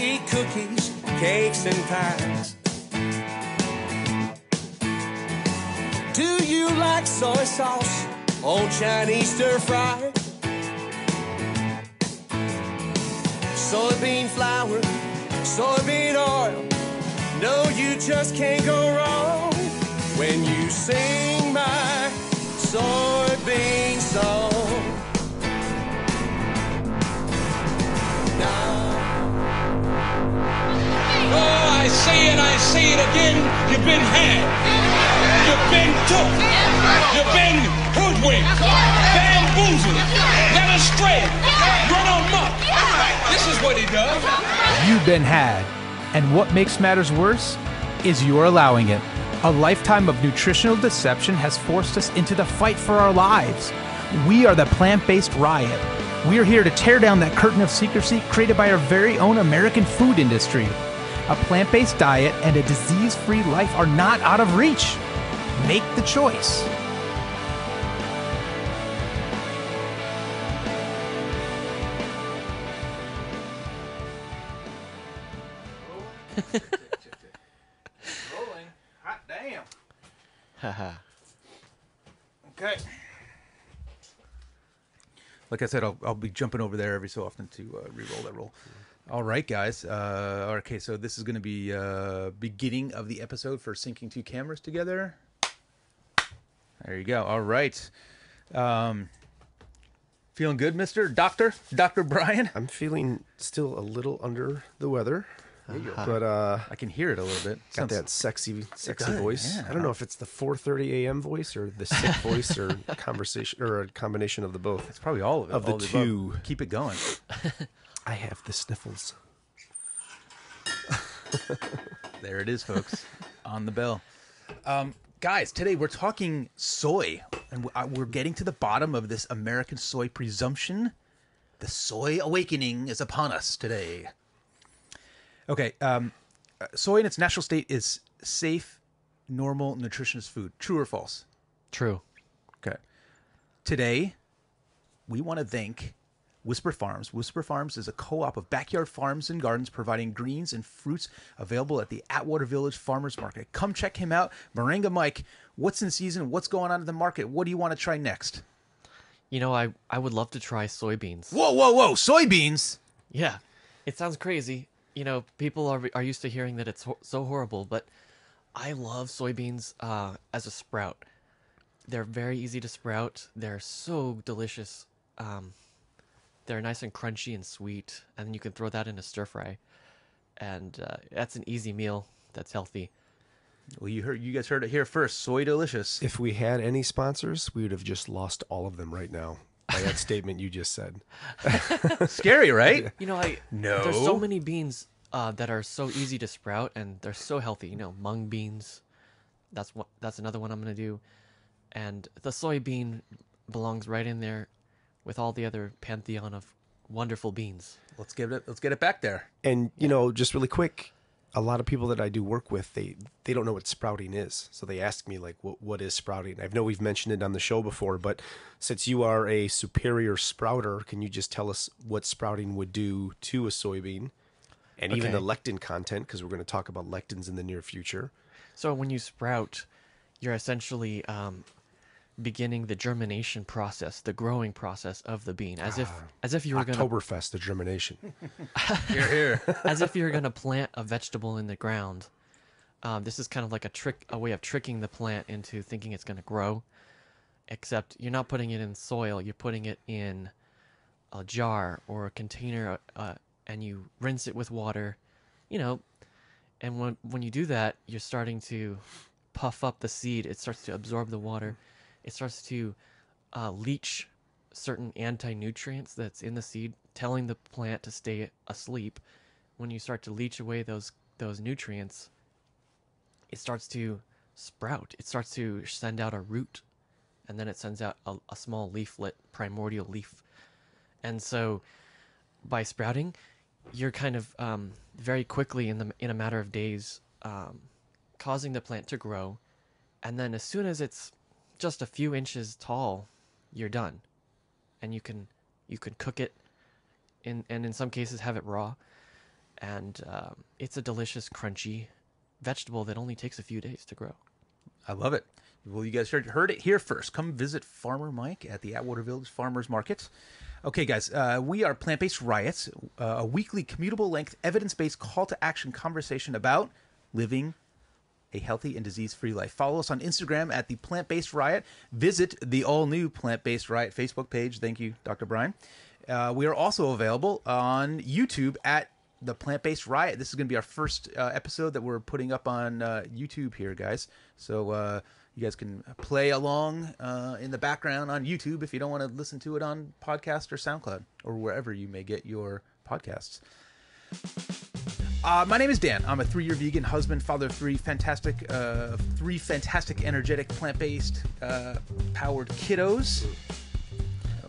eat cookies, cakes and pies? Do you like soy sauce on Chinese stir fry? Soybean flour, soybean oil, no, you just can't go wrong when you sing my soybean song. Oh, I say it again, you've been had, you've been took, you've been hoodwinked, bamboozled, led astray, run amok. This is what he does. You've been had, and what makes matters worse is you're allowing it. A lifetime of nutritional deception has forced us into the fight for our lives. We are the Plant-Based Riot. We are here to tear down that curtain of secrecy created by our very own American food industry. A plant-based diet and a disease-free life are not out of reach. Make the choice. Rolling. Hot damn. Haha. Okay. Like I said, I'll be jumping over there every so often to re-roll that roll. All right, guys. Okay, so this is going to be beginning of the episode for syncing two cameras together. There you go. All right. Feeling good, Mr. Dr. Brian? I'm feeling still a little under the weather. Uh-huh. But I can hear it a little bit. Got that sexy voice. Yeah. I don't know if it's the 4:30 a.m. voice or the sick voice or conversation or a combination of the both. It's probably all of it. Of the two. Above. Keep it going. I have the sniffles. There it is, folks. On the bell. Guys, today we're talking soy, and we're getting to the bottom of this American soy presumption. The soy awakening is upon us today. Okay, soy in its natural state is safe, normal, nutritious food. True or false? True. Okay. Today, we want to thank Whisper Farms. Whisper Farms is a co-op of backyard farms and gardens providing greens and fruits available at the Atwater Village Farmer's Market. Come check him out. Moringa Mike, what's in season? What's going on in the market? What do you want to try next? You know, I would love to try soybeans. Whoa, whoa, whoa. Soybeans? Yeah. It sounds crazy. You know, people are used to hearing that it's so horrible, but I love soybeans as a sprout. They're very easy to sprout. They're so delicious. They're nice and crunchy and sweet, and you can throw that in a stir fry, and that's an easy meal that's healthy. Well, you guys heard it here first. Soy delicious. If we had any sponsors, we would have just lost all of them right now. By that statement you just said. Scary, right? You know, there's so many beans that are so easy to sprout, and they're so healthy. You know, mung beans. That's another one I'm gonna do, and the soybean belongs right in there with all the other pantheon of wonderful beans. Let's get it back there. And you know, just really quick, a lot of people that I do work with, they don't know what sprouting is. So they ask me, like, what is sprouting? I know we've mentioned it on the show before, but since you are a superior sprouter, can you just tell us what sprouting would do to a soybean and even the lectin content? Because we're going to talk about lectins in the near future. So when you sprout, you're essentially beginning the germination process, the growing process of the bean, as if you were going to Oktoberfest the germination. You're here. As if you were going to plant a vegetable in the ground. This is kind of like a way of tricking the plant into thinking it's going to grow, except you're not putting it in soil. You're putting it in a jar or a container, and you rinse it with water. You know, and when you do that, you're starting to puff up the seed. It starts to absorb the water. It starts to leach certain anti-nutrients that's in the seed, telling the plant to stay asleep. When you start to leach away those nutrients, it starts to sprout. It starts to send out a root, and then it sends out a small leaflet, primordial leaf. And so by sprouting, you're kind of very quickly, in a matter of days, causing the plant to grow. And then as soon as it's just a few inches tall, you're done, and you can cook it, and in some cases have it raw, and it's a delicious, crunchy vegetable that only takes a few days to grow. I love it. Well, you guys heard it here first. Come visit Farmer Mike at the Atwater Village Farmer's Market. Okay, guys, we are Plant-Based Riots, a weekly commutable-length, evidence-based call-to-action conversation about living a healthy and disease-free life. Follow us on Instagram at the Plant-Based Riot. Visit the all-new Plant-Based Riot Facebook page. Thank you, Dr. Brian. We are also available on YouTube at the Plant-Based Riot. This is going to be our first episode that we're putting up on YouTube here, guys. So you guys can play along in the background on YouTube if you don't want to listen to it on podcast or SoundCloud or wherever you may get your podcasts. My name is Dan. I'm a 3-year vegan husband, father of three fantastic, energetic, plant-based, powered kiddos.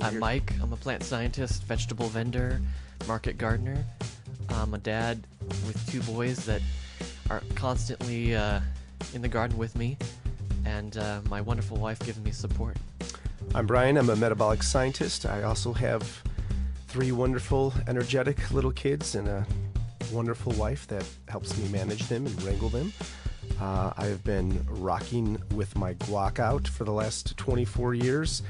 I'm Mike. I'm a plant scientist, vegetable vendor, market gardener. I'm a dad with 2 boys that are constantly in the garden with me, and my wonderful wife giving me support. I'm Brian. I'm a metabolic scientist. I also have 3 wonderful, energetic little kids and a wonderful wife that helps me manage them and wrangle them. I have been rocking with my guac out for the last 24 years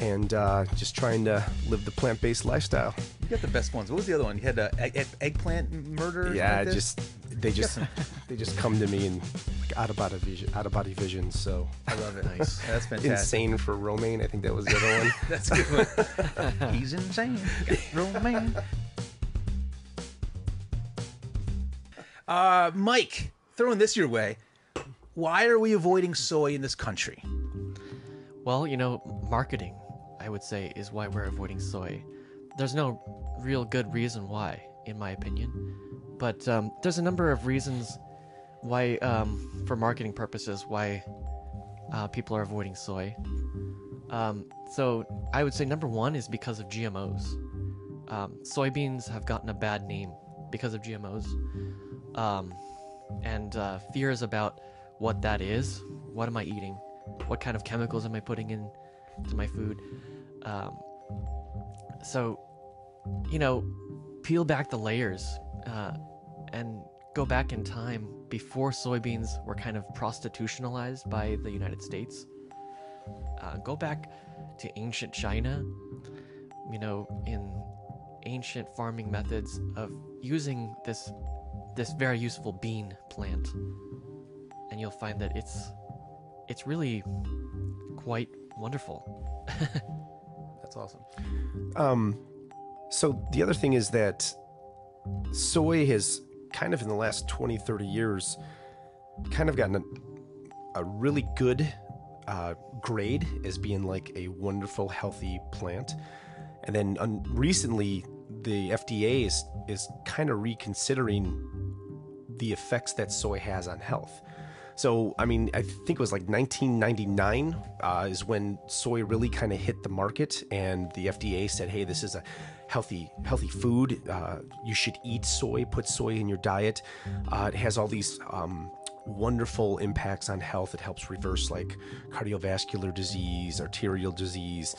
and just trying to live the plant-based lifestyle. You got the best ones. What was the other one? You had eggplant murder? Yeah, like they just come to me in like out-of-body vision. So I love it. Nice. That's fantastic. Insane for Romaine. I think that was the other one. That's a good one. He's insane. Romaine. Mike, throwing this your way, why are we avoiding soy in this country? Well, you know, marketing, I would say, is why we're avoiding soy. There's no real good reason why, in my opinion. But there's a number of reasons why, for marketing purposes, why people are avoiding soy. So I would say number 1 is because of GMOs. Soybeans have gotten a bad name because of GMOs. And fears about what that is. What am I eating? What kind of chemicals am I putting into my food? So, you know, peel back the layers and go back in time before soybeans were kind of prostitutionalized by the United States. Go back to ancient China, you know, in ancient farming methods of using this very useful bean plant, and you'll find that it's really quite wonderful. That's awesome. So the other thing is that soy has kind of in the last 20-30 years kind of gotten a really good grade as being like a wonderful healthy plant, and then recently the FDA is kind of reconsidering the effects that soy has on health. So, I mean, I think it was like 1999 is when soy really kind of hit the market, and the FDA said, hey, this is a healthy food. You should eat soy, put soy in your diet. It has all these wonderful impacts on health. It helps reverse like cardiovascular disease, arterial disease,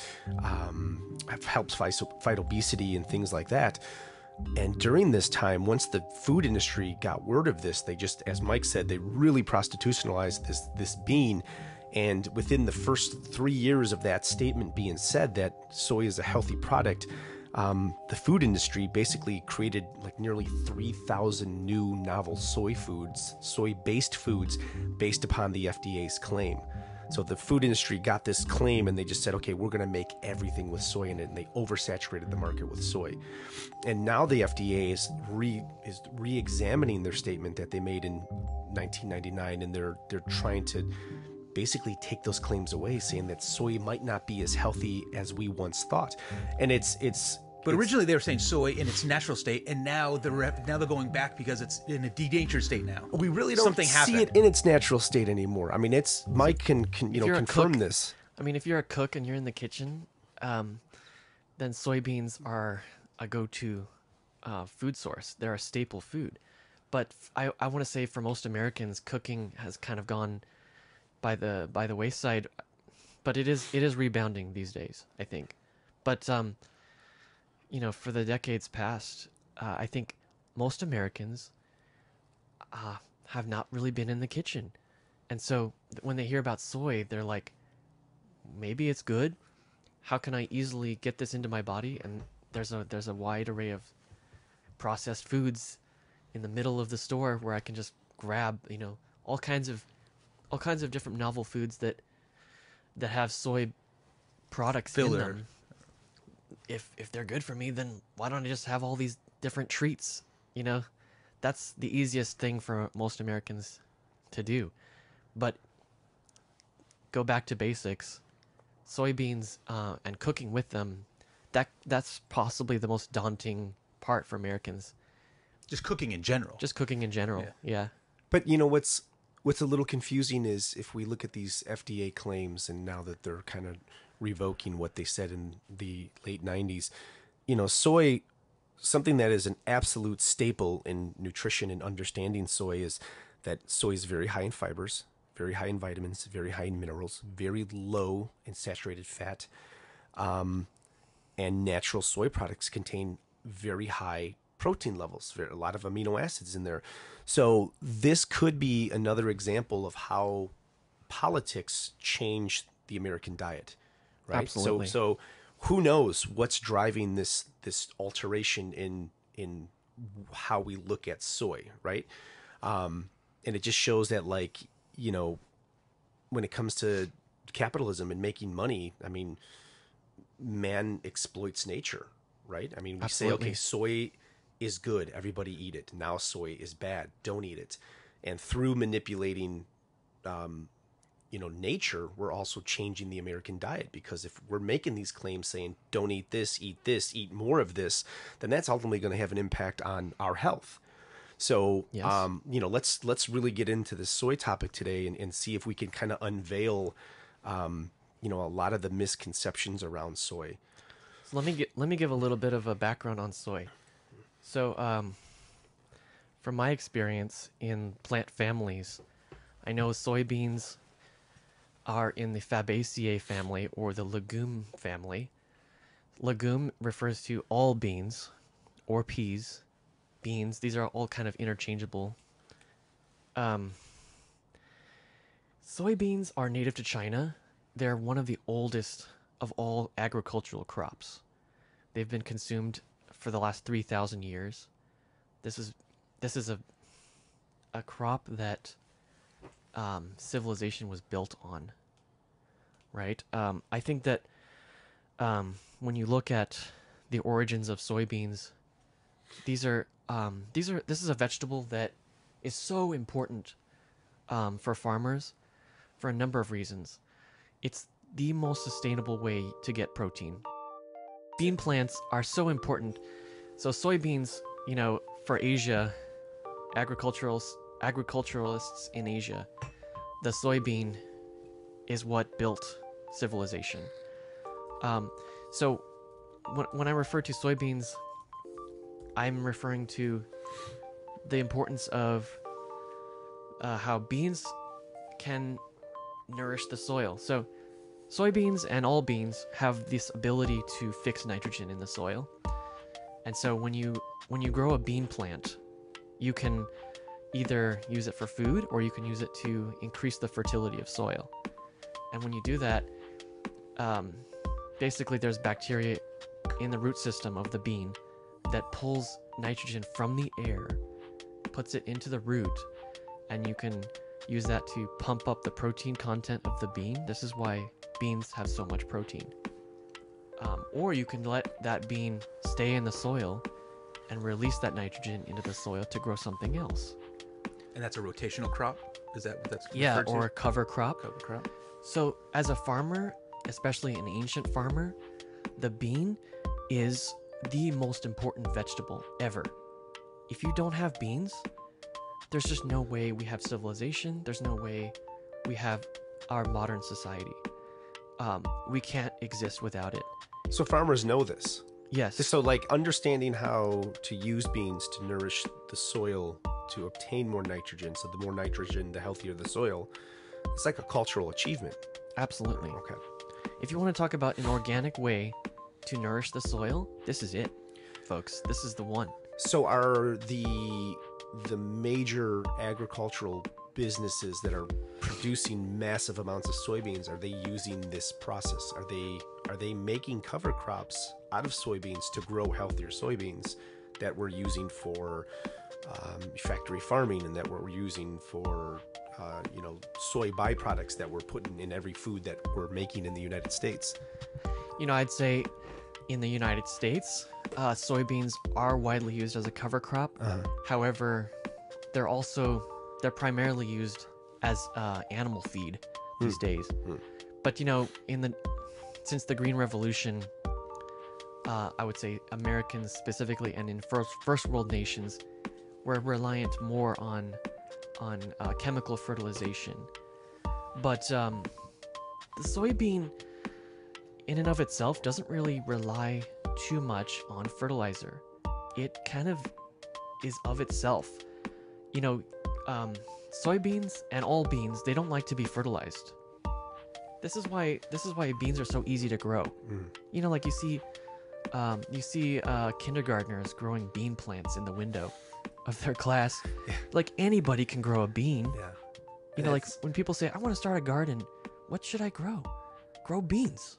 helps fight obesity and things like that. And during this time, once the food industry got word of this, they just, as Mike said, they really prostitutionalized this bean. And within the first 3 years of that statement being said that soy is a healthy product, the food industry basically created like nearly 3,000 new novel soy-based foods based upon the FDA's claim. So the food industry got this claim and they just said, okay, we're going to make everything with soy in it. And they oversaturated the market with soy. And now the FDA is re-examining their statement that they made in 1999. And they're trying to basically take those claims away, saying that soy might not be as healthy as we once thought. And But originally they were saying soy in its natural state, and now they're going back because it's in a endangered state now. We really don't see it in its natural state anymore. I mean, it's Mike can you know, confirm this. I mean, if you're a cook and you're in the kitchen, then soybeans are a go-to food source. They're a staple food. But I want to say for most Americans, cooking has kind of gone by the wayside. But it is rebounding these days, I think. But you know, for the decades past, I think most Americans have not really been in the kitchen. And so when they hear about soy, they're like, maybe it's good. How can I easily get this into my body? And there's a wide array of processed foods in the middle of the store where I can just grab, you know, all kinds of different novel foods that have soy products in them. If they're good for me, then why don't I just have all these different treats? You know, that's the easiest thing for most Americans to do. But go back to basics. Soybeans and cooking with them, that's possibly the most daunting part for Americans. Just cooking in general. Yeah. But you know what's a little confusing is if we look at these FDA claims, and now that they're kind of revoking what they said in the late 90s, you know, soy, something that is an absolute staple in nutrition and understanding soy is that soy is very high in fibers, very high in vitamins, very high in minerals, very low in saturated fat, and natural soy products contain very high protein levels, a lot of amino acids in there. So this could be another example of how politics changed the American diet, right? Absolutely. So who knows what's driving this alteration in how we look at soy, right? And it just shows that, like, you know, when it comes to capitalism and making money, I mean, man exploits nature, right? I mean, we Absolutely. Say, okay, soy is good. Everybody eat it. Now soy is bad. Don't eat it. And through manipulating, you know, nature, we're also changing the American diet, because if we're making these claims saying, don't eat this, eat this, eat more of this, then that's ultimately going to have an impact on our health. So, yes. You know, let's really get into this soy topic today and see if we can kind of unveil, you know, a lot of the misconceptions around soy. So let me give a little bit of a background on soy. So, from my experience in plant families, I know soybeans are in the Fabaceae family, or the legume family. Legume refers to all beans or peas. Beans, these are all kind of interchangeable. Soybeans are native to China. They're one of the oldest of all agricultural crops. They've been consumed for the last 3,000 years. This is a crop that civilization was built on, right? I think that when you look at the origins of soybeans, this is a vegetable that is so important for farmers for a number of reasons. It's the most sustainable way to get protein. Bean plants are so important. So soybeans, you know, for Asia, agriculturalists in Asia, the soybean is what built civilization. So when I refer to soybeans, I'm referring to the importance of how beans can nourish the soil. So soybeans and all beans have this ability to fix nitrogen in the soil. And so when you grow a bean plant, you can either use it for food or you can use it to increase the fertility of soil. And when you do that, basically there's bacteria in the root system of the bean that pulls nitrogen from the air, puts it into the root, and you can use that to pump up the protein content of the bean. This is why beans have so much protein. Or you can let that bean stay in the soil and release that nitrogen into the soil to grow something else. And that's a rotational crop? Is that what that's referred to? Yeah, or a cover crop. Cover crop. So as a farmer, especially an ancient farmer, the bean is the most important vegetable ever. If you don't have beans, there's just no way we have civilization. There's no way we have our modern society. We can't exist without it. So farmers know this. Yes. So like understanding how to use beans to nourish the soil to obtain more nitrogen. So the more nitrogen, the healthier the soil. It's like a cultural achievement. Absolutely. Okay. If you want to talk about an organic way to nourish the soil, this is it, folks. This is the one. So are the major agricultural businesses that are producing massive amounts of soybeans, are they using this process? Are they making cover crops out of soybeans to grow healthier soybeans that we're using for factory farming, and that we're using for soy byproducts that we're putting in every food that we're making in the United States? You know, I'd say in the United States, soybeans are widely used as a cover crop. However, they're primarily used as animal feed these days. But you know, since the Green Revolution, I would say Americans specifically, and in first world nations, were reliant more on chemical fertilization. But the soybean, in and of itself, doesn't really rely too much on fertilizer. It kind of is of itself. You know, soybeans and all beans, they don't like to be fertilized. This is why beans are so easy to grow. You know, like you see kindergartners growing bean plants in the window of their class. Yeah. Like, anybody can grow a bean. Yeah. You know, like when people say, I want to start a garden, what should I grow? Grow beans.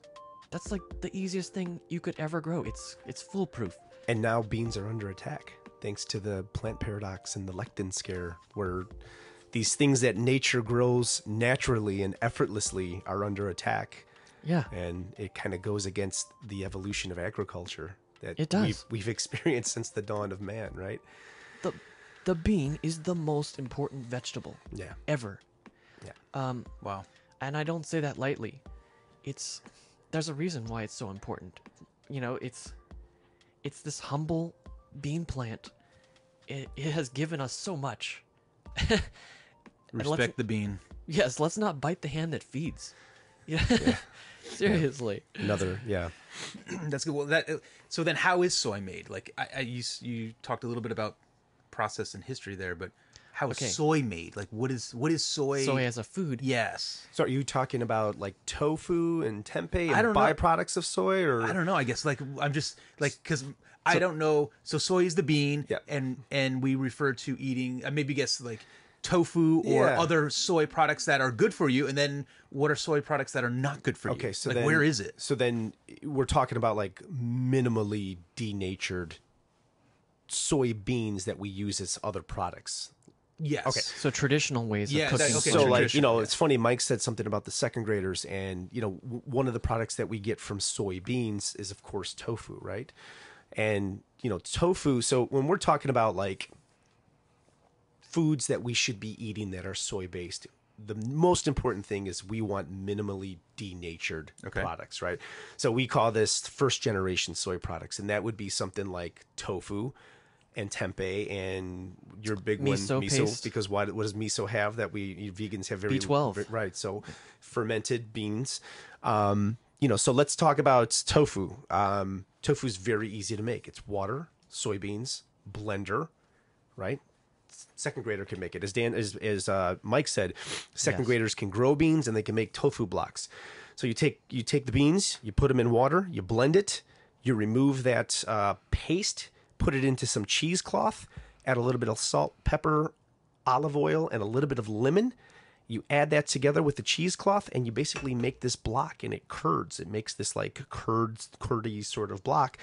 That's like the easiest thing you could ever grow. It's foolproof. And now beans are under attack, thanks to the plant paradox and the lectin scare, where these things that nature grows naturally and effortlessly are under attack. Yeah. And it kind of goes against the evolution of agriculture that we've experienced since the dawn of man, right? The bean is the most important vegetable ever. Yeah. Wow. And I don't say that lightly. There's a reason why it's so important. You know, it's this humble bean plant. It has given us so much. Respect the bean. Yes, let's not bite the hand that feeds. Yeah. Yeah. Seriously. Yeah. That's good. Well, so then how is soy made? Like you talked a little bit about process and history there, but how is soy made? Like, what is soy? Soy as a food. Yes. So are you talking about like tofu and tempeh and byproducts of soy, or? I don't know. I guess like I'm just like, because I don't know. So soy is the bean, and we refer to eating, I maybe guess like tofu or other soy products that are good for you. And then what are soy products that are not good for you? Okay. So like, where is it? So then we're talking about like minimally denatured soybeans that we use as other products. Yes. Okay. So traditional ways of cooking. So like, you know, it's funny, Mike said something about the second graders, and you know, one of the products that we get from soybeans is of course tofu, right? And you know, tofu, so when we're talking about like foods that we should be eating that are soy based, the most important thing is we want minimally denatured products, right? So we call this first generation soy products, and that would be something like tofu and tempeh and your big miso paste. Because what does miso have that we vegans have? Very B12. Right, so fermented beans. You know, so let's talk about tofu. Tofu is very easy to make. It's water, soybeans, blender, right? Second grader can make it. As Mike said, second graders can grow beans and they can make tofu blocks. So you take the beans, you put them in water, you blend it, you remove that paste, put it into some cheesecloth, add a little bit of salt, pepper, olive oil, and a little bit of lemon. You add that together with the cheesecloth, and you basically make this block, and it curds. It makes this like curdy sort of block,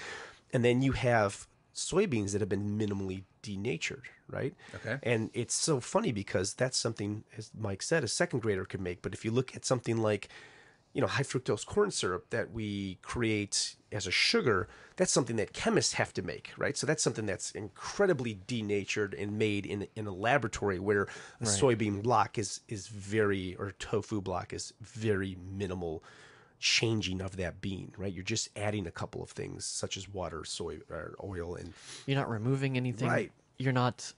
and then you have soybeans that have been minimally denatured, right? Okay. And it's so funny because that's something, as Mike said, a second grader could make. But if you look at something like, you know, high fructose corn syrup that we create as a sugar, that's something that chemists have to make, right? So that's something that's incredibly denatured and made in a laboratory, where a soybean block or tofu block is very minimal changing of that bean, right? You're just adding a couple of things such as water, soy, or oil, and you're not removing anything. Right. You're not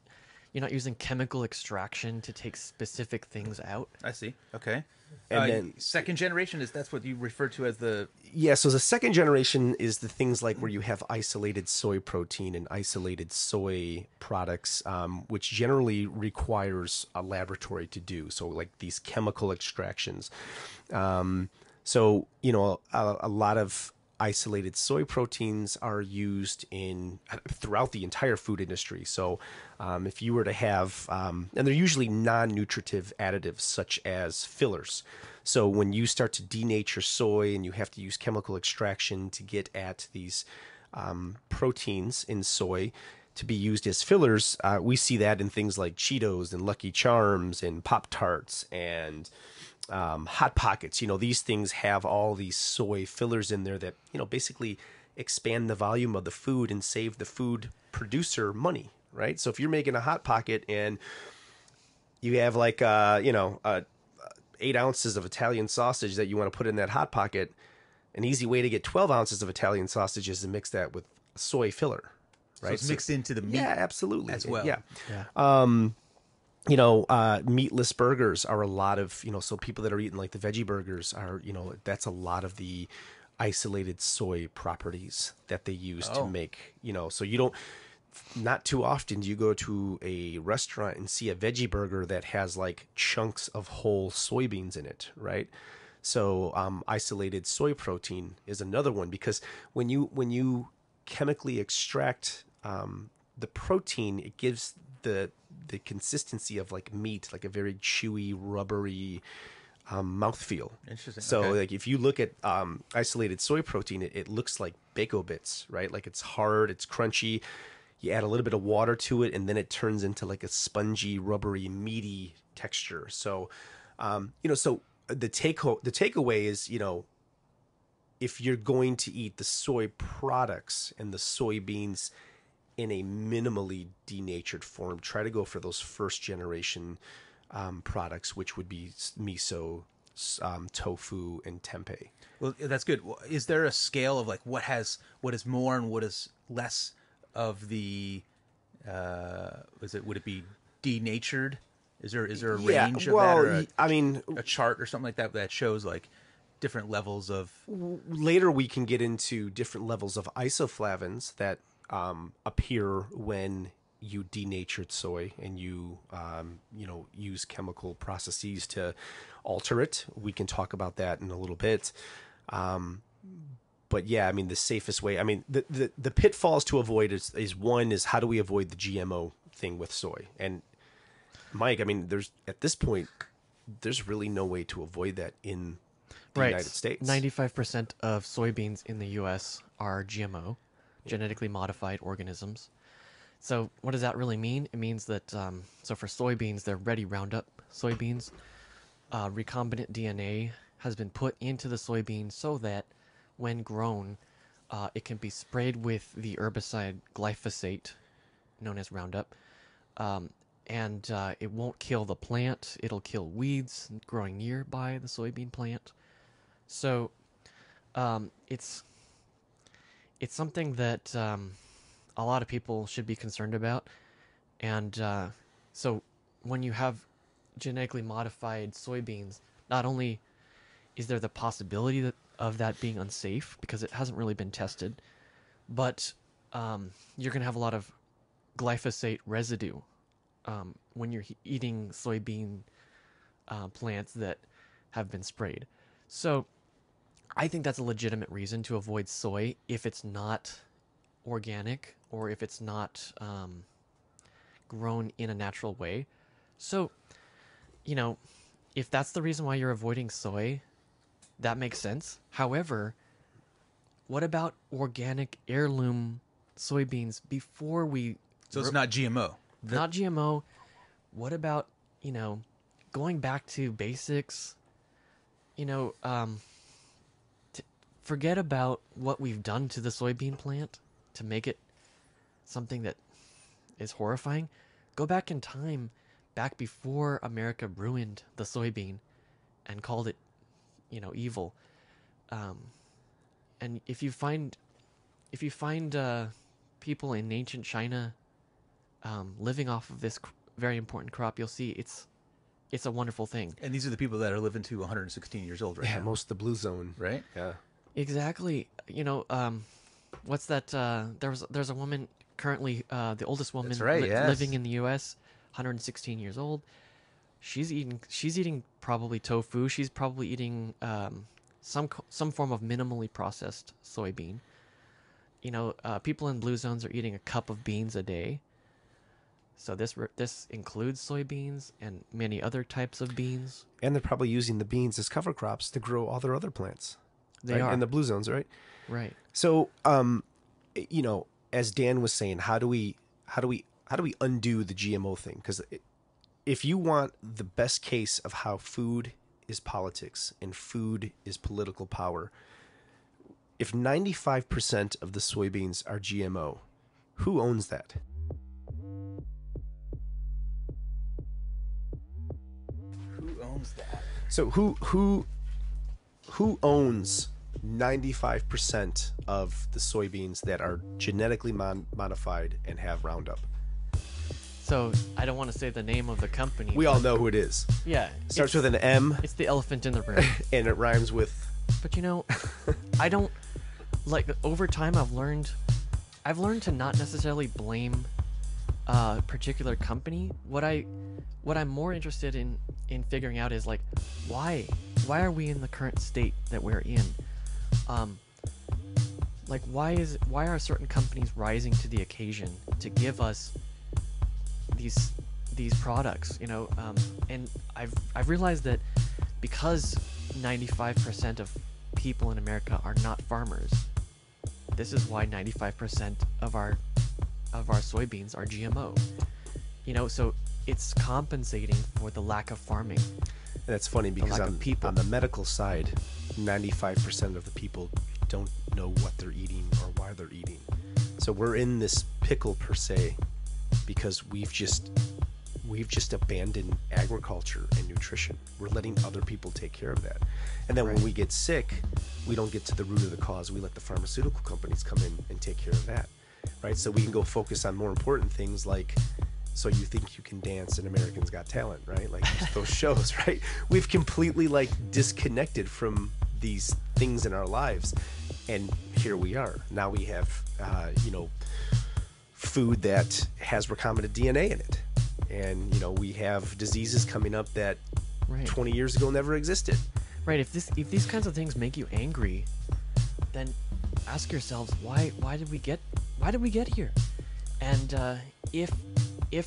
using chemical extraction to take specific things out. I see. Okay. And then second generation that's what you refer to as the... Yeah, so the second generation is the things like where you have isolated soy protein and isolated soy products, which generally requires a laboratory to do. So like these chemical extractions. So, you know, a lot of isolated soy proteins are used in throughout the entire food industry. So if you were to have, and they're usually non-nutritive additives such as fillers. So when you start to denature soy and you have to use chemical extraction to get at these proteins in soy to be used as fillers, we see that in things like Cheetos and Lucky Charms and Pop-Tarts and Hot Pockets. You know, these things have all these soy fillers in there that, you know, basically expand the volume of the food and save the food producer money, right? So if you're making a Hot Pocket and you have like, 8 ounces of Italian sausage that you want to put in that Hot Pocket, an easy way to get 12 ounces of Italian sausage is to mix that with soy filler, right? So it's mixed into the meat. Yeah, absolutely. As well. Yeah. You know, meatless burgers are a lot of, you know, so people that are eating like the veggie burgers are, you know, that's a lot of the isolated soy properties that they use to make, you know, so you don't, not too often do you go to a restaurant and see a veggie burger that has like chunks of whole soybeans in it, right? So isolated soy protein is another one, because when you chemically extract the protein, it gives the consistency of like meat, like a very chewy, rubbery mouthfeel. Interesting. So like if you look at isolated soy protein, it looks like Bako Bits, right? Like it's hard, it's crunchy. You add a little bit of water to it, and then it turns into like a spongy, rubbery, meaty texture. So, you know, so the takeaway is, you know, if you're going to eat the soy products and the soybeans in a minimally denatured form, try to go for those first generation products, which would be miso, tofu, and tempeh. Well, that's good. Is there a scale of like what is more and what is less of the? Would it be denatured? Is there a range of that? Or a chart or something like that that shows like different levels of. Later we can get into different levels of isoflavins that. Appear when you denatured soy and you, you know, use chemical processes to alter it. We can talk about that in a little bit. But yeah, I mean, the safest way, I mean, the pitfalls to avoid is one is how do we avoid the GMO thing with soy? And Mike, I mean, there's at this point, there's really no way to avoid that in the United States. 95% of soybeans in the U.S. are GMO. Genetically modified organisms. So what does that really mean? It means that so for soybeans, they're ready Roundup soybeans. Recombinant DNA has been put into the soybean so that when grown, it can be sprayed with the herbicide glyphosate, known as Roundup, and it won't kill the plant. It'll kill weeds growing nearby the soybean plant. So it's something that a lot of people should be concerned about. And so when you have genetically modified soybeans, not only is there the possibility of that being unsafe because it hasn't really been tested, but you're going to have a lot of glyphosate residue when you're eating soybean plants that have been sprayed. So I think that's a legitimate reason to avoid soy if it's not organic or if it's not grown in a natural way. So, you know, if that's the reason why you're avoiding soy, that makes sense. However, what about organic heirloom soybeans before we... So it's not GMO. Not GMO. What about, you know, going back to basics, you know... Forget about what we've done to the soybean plant to make it something that is horrifying. Go back in time, back before America ruined the soybean and called it, you know, evil. And if you find people in ancient China living off of this very important crop, you'll see it's a wonderful thing. And these are the people that are living to 116 years old, right? Yeah, now. Most of the blue zone, right? Yeah. Exactly. You know, what's that? There's a woman currently, the oldest woman living in the U.S., 116 years old. She's eating probably tofu. She's probably eating some form of minimally processed soybean. You know, people in blue zones are eating a cup of beans a day. So this includes soybeans and many other types of beans. And they're probably using the beans as cover crops to grow all their other plants. They are. In the blue zones, right? Right. So, you know, as Dan was saying, how do we undo the GMO thing? Because if you want the best case of how food is politics and food is political power, if 95% of the soybeans are GMO, who owns that? Who owns that? So who owns 95% of the soybeans that are genetically modified and have Roundup? So I don't want to say the name of the company. We all know who it is. Yeah. It starts with an M. It's the elephant in the room. And it rhymes with... But you know, I don't... Like, over time I've learned to not necessarily blame a particular company. What I'm more interested in figuring out is, like, why are we in the current state that we're in? Like, why are certain companies rising to the occasion to give us these products, you know? And I've realized that because 95% of people in America are not farmers, this is why 95% of our soybeans are GMO. You know, so it's compensating for the lack of farming. And that's funny because on the medical side, 95% of the people don't know what they're eating or why they're eating. So we're in this pickle per se because we've just abandoned agriculture and nutrition. We're letting other people take care of that. And then when we get sick, we don't get to the root of the cause. We let the pharmaceutical companies come in and take care of that. Right? So we can go focus on more important things like So You Think You Can Dance and Americans Got Talent, right? Like those shows, right? We've completely like disconnected from these things in our lives. And here we are. Now we have, you know, food that has recombinant DNA in it. And, you know, we have diseases coming up that 20 years ago never existed. Right. If these kinds of things make you angry, then ask yourselves, why did we get here? And if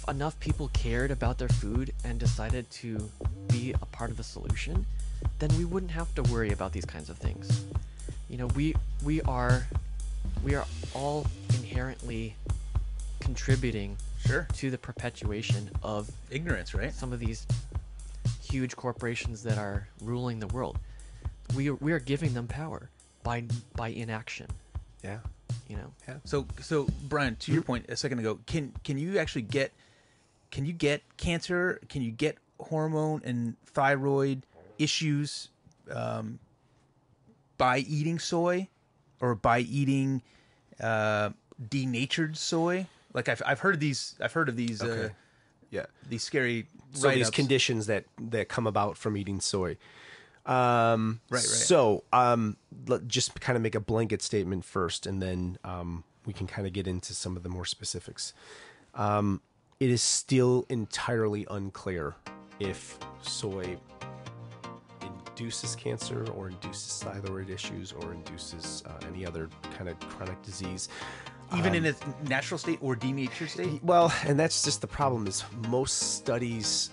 enough people cared about their food and decided to be a part of the solution, then we wouldn't have to worry about these kinds of things. You know, we are all inherently contributing to the perpetuation of ignorance, right? Some of these huge corporations that are ruling the world. We are giving them power by inaction. Yeah. You know. Yeah. So Brian, to your point a second ago, can you get cancer? Can you get hormone and thyroid issues by eating soy or by eating denatured soy? Like I've heard of these. Okay. These scary these conditions that come about from eating soy. Right. So, just kind of make a blanket statement first, and then we can kind of get into some of the more specifics. It is still entirely unclear if soy induces cancer or induces thyroid issues or induces any other kind of chronic disease. Even in its natural state or denatured state? Well, and that's just the problem is most studies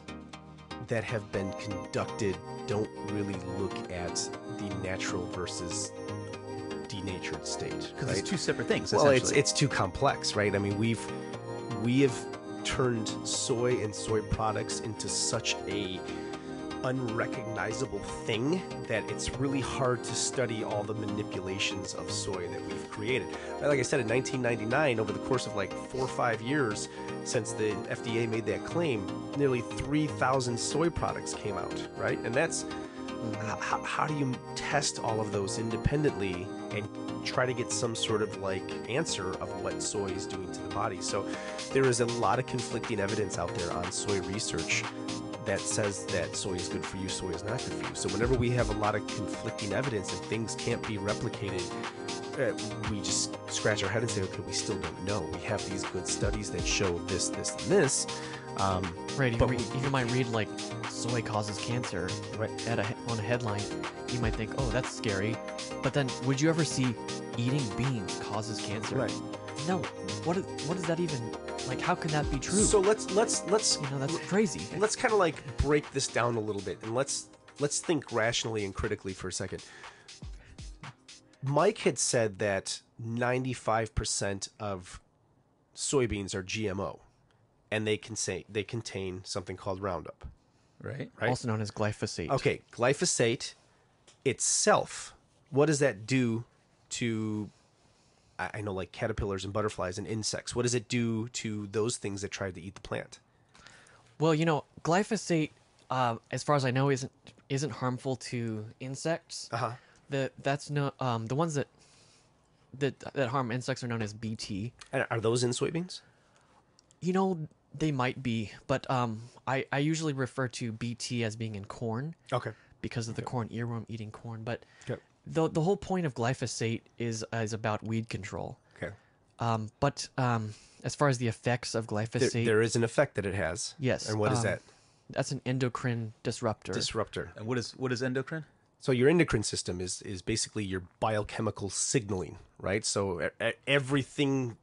that have been conducted don't really look at the natural versus denatured state. Because it's two separate things. Well, it's too complex, right? I mean, we have turned soy and soy products into such a unrecognizable thing that it's really hard to study all the manipulations of soy that we've created. Like I said, in 1999, over the course of like 4 or 5 years since the FDA made that claim, nearly 3,000 soy products came out, right? And that's how do you test all of those independently and try to get some sort of like answer of what soy is doing to the body? So there is a lot of conflicting evidence out there on soy research that says that soy is good for you, soy is not good for you. So whenever we have a lot of conflicting evidence and things can't be replicated, we just scratch our head and say, okay, we still don't know. We have these good studies that show this, this, and this, Right, you might read like soy causes cancer on a headline. You might think, oh, that's scary. But then would you ever see eating beans causes cancer? Right. No. What does that even, like, how can that be true? So let's you know, that's crazy. Let's kind of like break this down a little bit, and let's think rationally and critically for a second. Mike had said that 95% of soybeans are GMO, and they contain something called Roundup, right? Also known as glyphosate. Okay, glyphosate itself. What does that do to? I know, like caterpillars and butterflies and insects. What does it do to those things that tried to eat the plant? Well, you know, glyphosate, as far as I know, isn't harmful to insects. Uh huh. The ones that harm insects are known as Bt. And are those in soybeans? You know, they might be, but I usually refer to Bt as being in corn. Okay. Because of the corn earworm eating corn, but the whole point of glyphosate is about weed control. Okay. As far as the effects of glyphosate, there is an effect that it has. Yes. And what is that? That's an endocrine disruptor. And what is endocrine? So your endocrine system is basically your biochemical signaling, right? So everything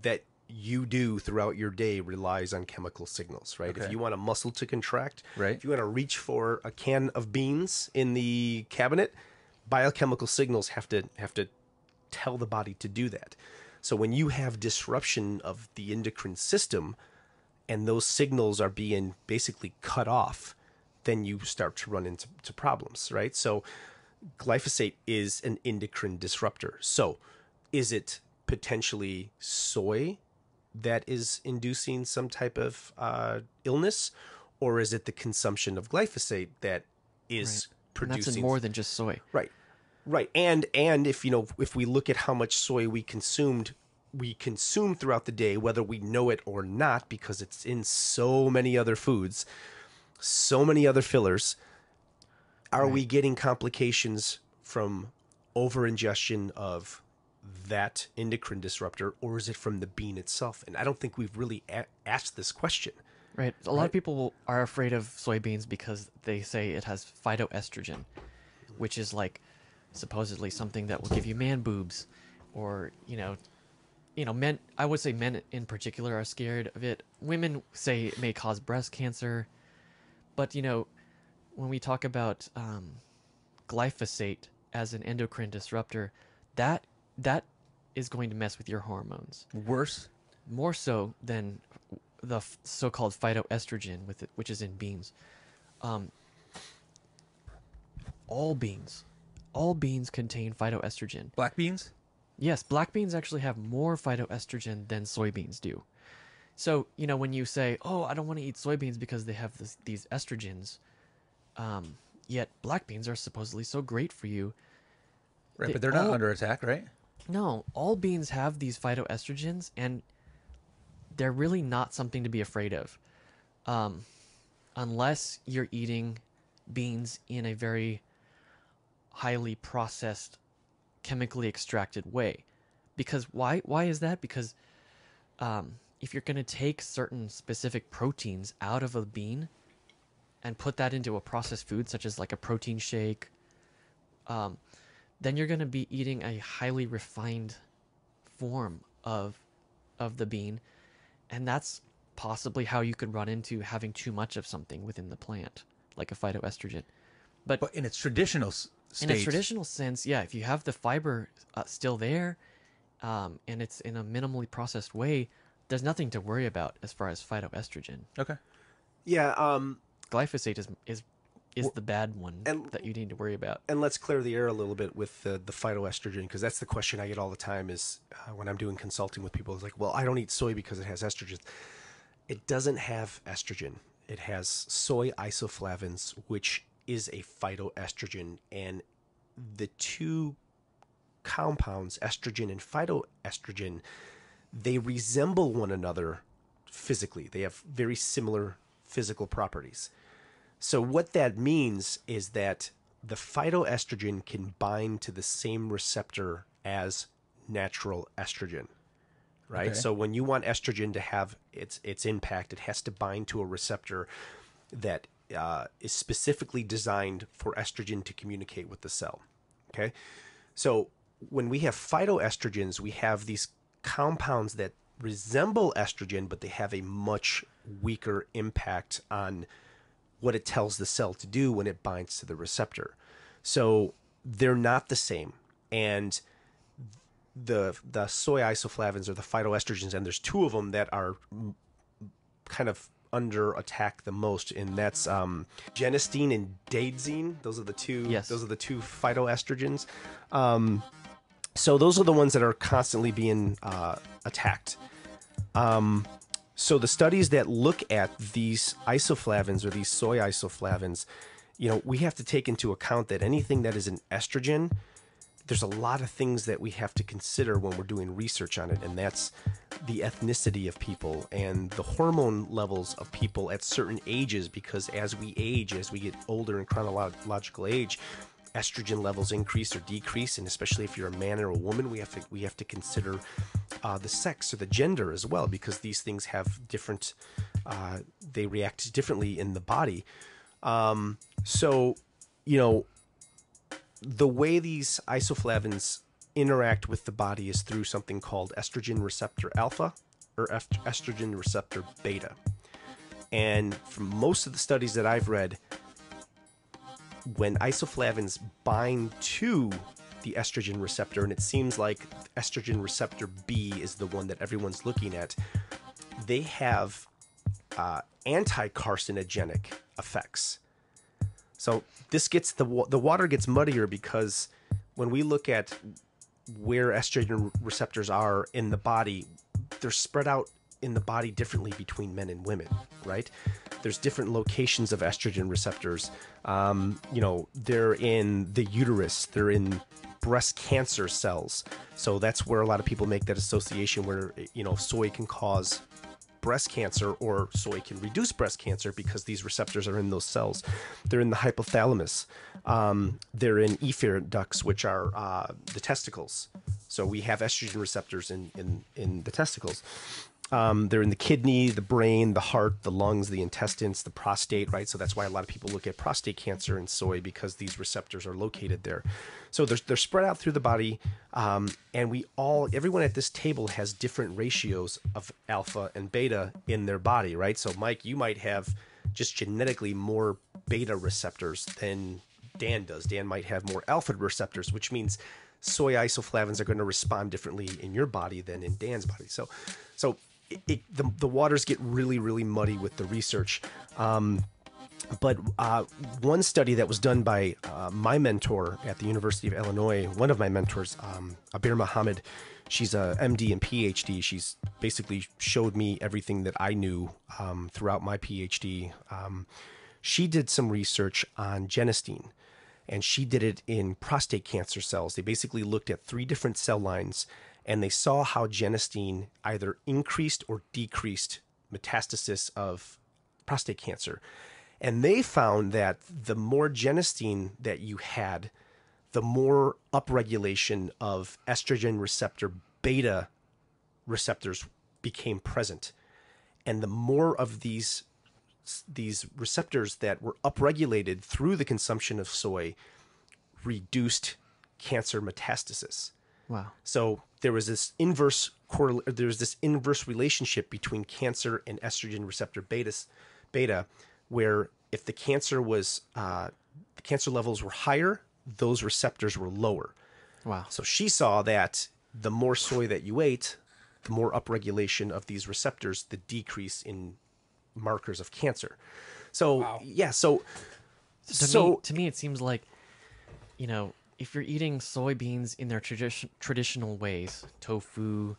that you do throughout your day relies on chemical signals, right? Okay. If you want a muscle to contract, right. If you want to reach for a can of beans in the cabinet, biochemical signals have to tell the body to do that. So when you have disruption of the endocrine system and those signals are being basically cut off, then you start to run into problems, right? So glyphosate is an endocrine disruptor. So is it potentially soy that is inducing some type of illness, or is it the consumption of glyphosate that is producing? And that's in more than just soy, right? And if we look at how much soy we consume throughout the day, whether we know it or not, because it's in so many other foods, so many other fillers, are we getting complications from over ingestion of that endocrine disruptor, or is it from the bean itself? And I don't think we've really asked this question. Right. A lot of people are afraid of soybeans because they say it has phytoestrogen, which is like supposedly something that will give you man boobs, or men. I would say men in particular are scared of it. Women say it may cause breast cancer, but when we talk about glyphosate as an endocrine disruptor, that is going to mess with your hormones. Worse? More so than the so-called phytoestrogen, which is in beans. All beans contain phytoestrogen. Black beans? Yes, black beans actually have more phytoestrogen than soybeans do. So, when you say, oh, I don't want to eat soybeans because they have these estrogens, yet black beans are supposedly so great for you. Right, but they're not under attack, right? No, all beans have these phytoestrogens, and they're really not something to be afraid of, unless you're eating beans in a very highly processed, chemically extracted way. Because why is that? Because if you're going to take certain specific proteins out of a bean and put that into a processed food, such as like a protein shake, then you're going to be eating a highly refined form of the bean, and that's possibly how you could run into having too much of something within the plant, like a phytoestrogen. But in its traditional state, in its traditional sense, yeah, if you have the fiber still there, and it's in a minimally processed way, there's nothing to worry about as far as phytoestrogen. Okay. Yeah. Glyphosate is the bad one that you need to worry about. And let's clear the air a little bit with the phytoestrogen, because that's the question I get all the time is when I'm doing consulting with people. It's like, well, I don't eat soy because it has estrogen. It doesn't have estrogen. It has soy isoflavones, which is a phytoestrogen. And the two compounds, estrogen and phytoestrogen, they resemble one another physically. They have very similar physical properties. So what that means is that the phytoestrogen can bind to the same receptor as natural estrogen. right? Okay. So when you want estrogen to have its impact, it has to bind to a receptor that is specifically designed for estrogen to communicate with the cell, okay? So when we have phytoestrogens, we have these compounds that resemble estrogen, but they have a much weaker impact on what it tells the cell to do when it binds to the receptor. So they're not the same. And the soy isoflavins are the phytoestrogens, and there's two of them that are kind of under attack the most, and that's genistein and daidzine. Those are the two. Yes. Those are the two phytoestrogens. So those are the ones that are constantly being attacked. So the studies that look at these isoflavins or these soy isoflavins, you know, we have to take into account that anything that is an estrogen, there's a lot of things that we have to consider when we're doing research on it, and that's the ethnicity of people and the hormone levels of people at certain ages, because as we age, as we get older in chronological age, estrogen levels increase or decrease, and especially if you're a man or a woman, we have to consider the sex or the gender as well, because these things have different they react differently in the body. So, you know, the way these isoflavins interact with the body is through something called estrogen receptor alpha or estrogen receptor beta. And from most of the studies that I've read, when isoflavins bind to the estrogen receptor, and it seems like estrogen receptor B is the one that everyone's looking at, they have anti-carcinogenic effects. So this gets the water gets muddier, because when we look at where estrogen receptors are in the body, they're spread out in the body differently between men and women, right? There's different locations of estrogen receptors. You know, they're in the uterus, they're in breast cancer cells. So that's where a lot of people make that association where, you know, soy can cause breast cancer, or soy can reduce breast cancer, because these receptors are in those cells. They're in the hypothalamus. They're in efferent ducts, which are the testicles. So we have estrogen receptors in the testicles. They're in the kidney, the brain, the heart, the lungs, the intestines, the prostate, right? So that's why a lot of people look at prostate cancer in soy, because these receptors are located there. So they're spread out through the body, and everyone at this table has different ratios of alpha and beta in their body, right? So Mike, you might have just genetically more beta receptors than Dan does. Dan might have more alpha receptors, which means soy isoflavins are going to respond differently in your body than in Dan's body. So the waters get really, really muddy with the research. But one study that was done by my mentor at the University of Illinois, one of my mentors, Abir Mohamed, she's a MD and PhD. She's basically showed me everything that I knew throughout my PhD. She did some research on genistein, and she did it in prostate cancer cells. They basically looked at three different cell lines, and they saw how genistein either increased or decreased metastasis of prostate cancer. And they found that the more genistein that you had, the more upregulation of estrogen receptor beta receptors became present. And the more of these receptors that were upregulated through the consumption of soy reduced cancer metastasis. Wow. So there was this inverse relationship between cancer and estrogen receptor beta, where if the cancer was the cancer levels were higher, those receptors were lower. Wow. So she saw that the more soy that you ate, the more upregulation of these receptors, the decrease in markers of cancer. So wow. Yeah, so to me it seems like, you know, if you're eating soybeans in their traditional ways, tofu,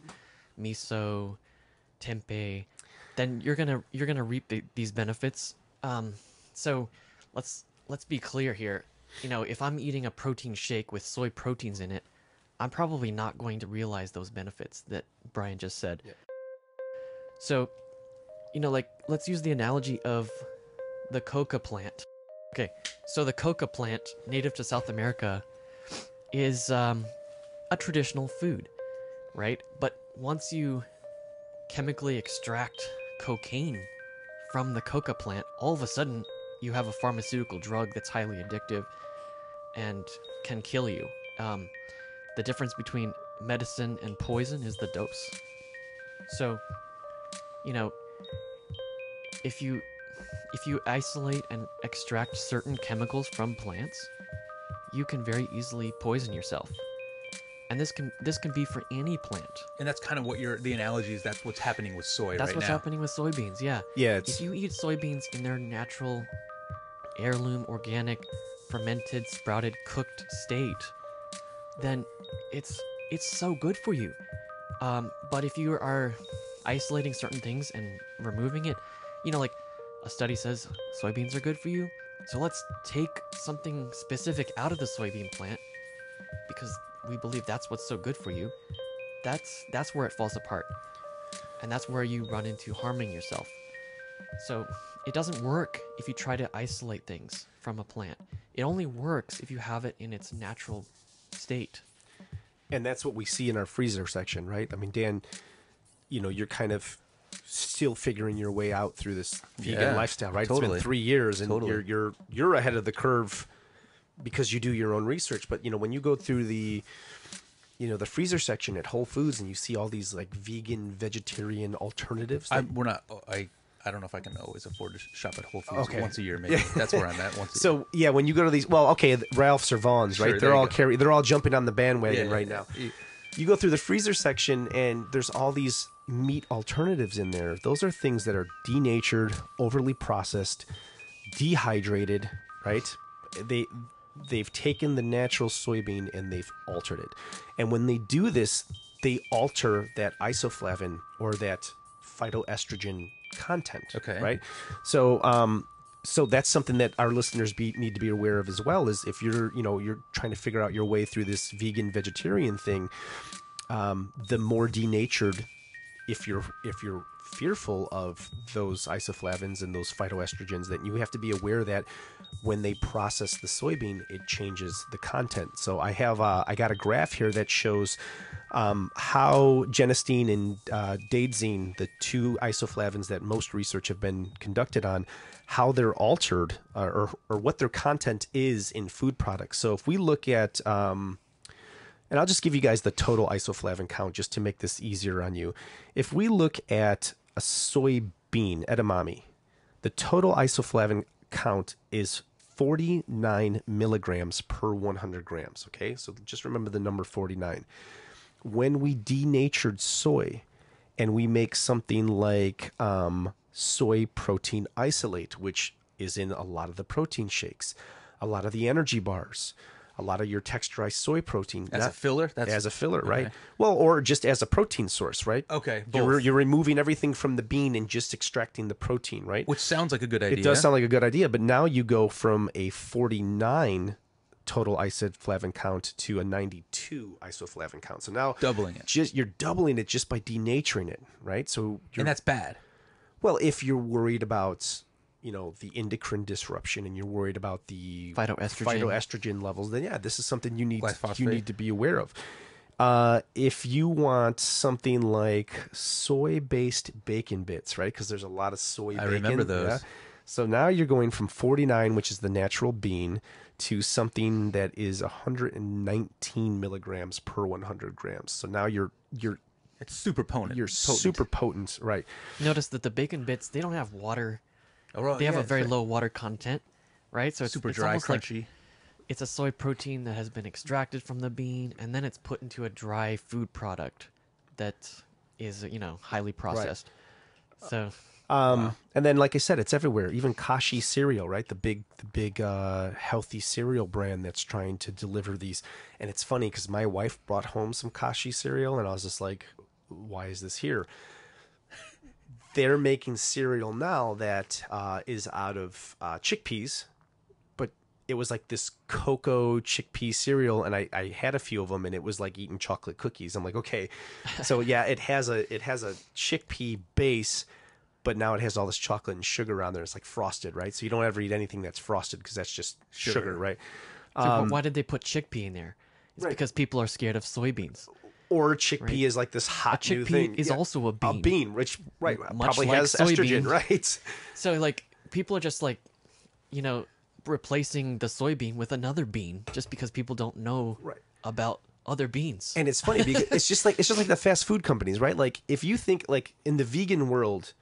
miso, tempeh, then you're gonna reap these benefits. So let's be clear here. You know, if I'm eating a protein shake with soy proteins in it, I'm probably not going to realize those benefits that Brian just said. Yeah. So, you know, like, let's use the analogy of the coca plant. Okay, so the coca plant, native to South America, is a traditional food, right? But once you chemically extract cocaine from the coca plant, all of a sudden you have a pharmaceutical drug that's highly addictive and can kill you. The difference between medicine and poison is the dose. So, you know, if you isolate and extract certain chemicals from plants, you can very easily poison yourself. And this can be for any plant. And that's kind of what the analogy is. That's what's happening with soy right now. That's what's happening with soybeans, yeah. Yeah. If you eat soybeans in their natural, heirloom, organic, fermented, sprouted, cooked state, then it's so good for you. But if you are isolating certain things and removing it, you know, like a study says soybeans are good for you, so let's take something specific out of the soybean plant because we believe that's what's so good for you. That's where it falls apart, and that's where you run into harming yourself. So it doesn't work if you try to isolate things from a plant. It only works if you have it in its natural state. And that's what we see in our freezer section, right? I mean, Dan, you know, you're kind of still figuring your way out through this vegan lifestyle, right? Totally. It's been 3 years, and you're ahead of the curve because you do your own research. But, you know, when you go through the, you know, the freezer section at Whole Foods and you see all these like vegan, vegetarian alternatives. I don't know if I can always afford to shop at Whole Foods once a year, maybe. That's where I'm at, once a year. So, yeah, when you go to these, well, okay, Ralphs or Vons, right? Sure, they're all jumping on the bandwagon right now. You go through the freezer section and there's all these meat alternatives in there. Those are things that are denatured, overly processed, dehydrated, right? They've taken the natural soybean and they've altered it. And when they do this, they alter that isoflavin or that phytoestrogen content, right? So so that's something that our listeners need to be aware of as well, is if you're trying to figure out your way through this vegan vegetarian thing, the more denatured, if you're fearful of those isoflavins and those phytoestrogens, that you have to be aware that when they process the soybean, it changes the content. So I have I got a graph here that shows how genistein and daidzine, the two isoflavins that most research have been conducted on, how they're altered or what their content is in food products. So if we look at and I'll just give you guys the total isoflavin count just to make this easier on you. If we look at a soybean edamame, the total isoflavin count is 49 milligrams per 100 grams. Okay, so just remember the number 49. When we denatured soy and we make something like soy protein isolate, which is in a lot of the protein shakes, a lot of the energy bars, a lot of your texturized soy protein. As a filler? As a filler, right? Well, or just as a protein source, right? Okay. You're removing everything from the bean and just extracting the protein, right? Which sounds like a good idea. It does sound like a good idea, but now you go from a 49 total isoflavin count to a 92 isoflavin count. So now... doubling it. You're doubling it just by denaturing it, right? So and that's bad. Well, if you're worried about... you know, the endocrine disruption, and you're worried about the phytoestrogen levels, then yeah, this is something you need to be aware of. If you want something like soy-based bacon bits, right? Because there's a lot of soy bacon. I remember those. Yeah? So now you're going from 49, which is the natural bean, to something that is 119 milligrams per 100 grams. So now it's super potent. Super potent, right? Notice that the bacon bits, they don't have water. They have a very low water content, right? So it's super dry, crunchy. Like it's a soy protein that has been extracted from the bean, and then it's put into a dry food product that is, you know, highly processed. Right. So, and then like I said, it's everywhere. Even Kashi cereal, right? The big healthy cereal brand that's trying to deliver these. And it's funny because my wife brought home some Kashi cereal, and I was just like, "Why is this here?" They're making cereal now that is out of chickpeas, but it was like this cocoa chickpea cereal, and I had a few of them, and it was like eating chocolate cookies. I'm like, okay, so yeah, it has a chickpea base, but now it has all this chocolate and sugar on there. It's like frosted, right? So you don't ever eat anything that's frosted because that's just sugar, right? So why did they put chickpea in there? It's because people are scared of soybeans. or chickpea is like this hot new thing. Is also a bean. A bean, which probably like has estrogen, right? So like people are just like, you know, replacing the soybean with another bean just because people don't know about other beans. And it's funny because it's just like the fast food companies, right? Like if you think like in the vegan world,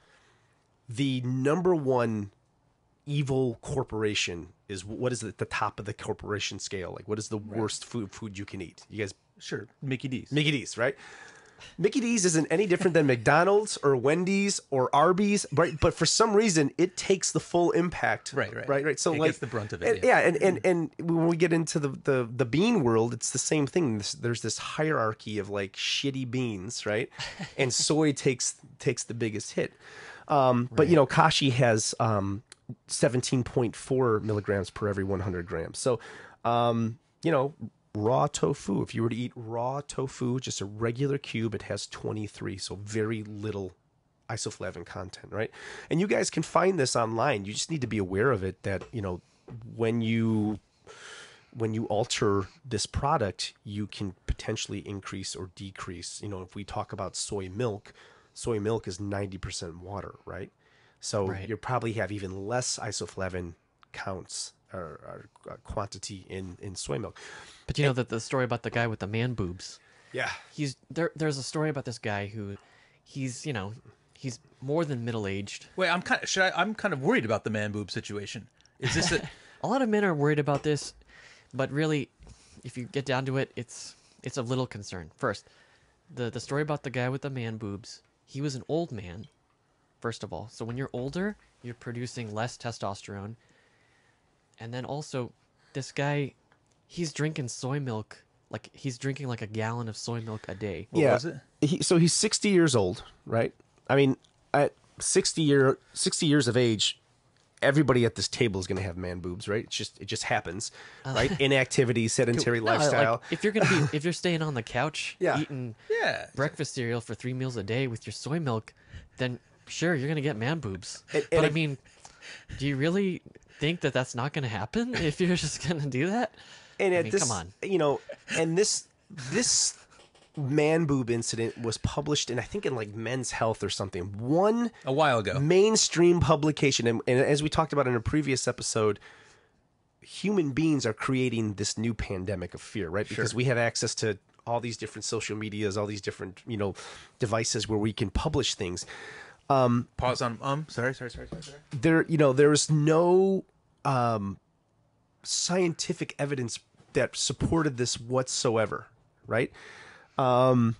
the number one evil corporation is what is at the top of the corporation scale? Like what is the worst food you can eat? You guys Mickey D's. Mickey D's, right? Mickey D's isn't any different than McDonald's or Wendy's or Arby's, right? But for some reason, it takes the full impact, right. So it like gets the brunt of it, and when we get into the bean world, it's the same thing. There's this hierarchy of like shitty beans, right? And soy takes the biggest hit. But you know, Kashi has 17.4 milligrams per every 100 grams. So, you know. Raw tofu, if you were to eat raw tofu, just a regular cube, it has 23, so very little isoflavone content, right? And you guys can find this online. You just need to be aware of it, that, you know, when you alter this product, you can potentially increase or decrease. You know, if we talk about soy milk is 90% water, right? So you probably have even less isoflavone counts or quantity in soy milk. But you know that the story about the guy with the man boobs. Yeah, there's a story about this guy who, he's, you know, he's more than middle aged. Wait, I'm kind of worried about the man boob situation. Is this a lot of men are worried about this, but really, if you get down to it, it's of little concern. First, the story about the guy with the man boobs. He was an old man, first of all. So when you're older, you're producing less testosterone, and then also, this guy. He's drinking soy milk, like he's drinking like a gallon of soy milk a day. What was it? So he's 60 years old, right? I mean, at 60 years of age, everybody at this table is going to have man boobs, right? It just happens, right? Inactivity, sedentary lifestyle. Like, if you're staying on the couch, eating breakfast cereal for 3 meals a day with your soy milk, then sure, you're going to get man boobs. But I mean, do you really think that that's not going to happen if you're just going to do that? And at this, you know, and this man boob incident was published in, I think, in like Men's Health or something, a while ago, mainstream publication. And as we talked about in a previous episode, human beings are creating this new pandemic of fear, right? Because we have access to all these different social medias, all these different, you know, devices where we can publish things. Pause on. Sorry. There's no scientific evidence that supported this whatsoever, right? And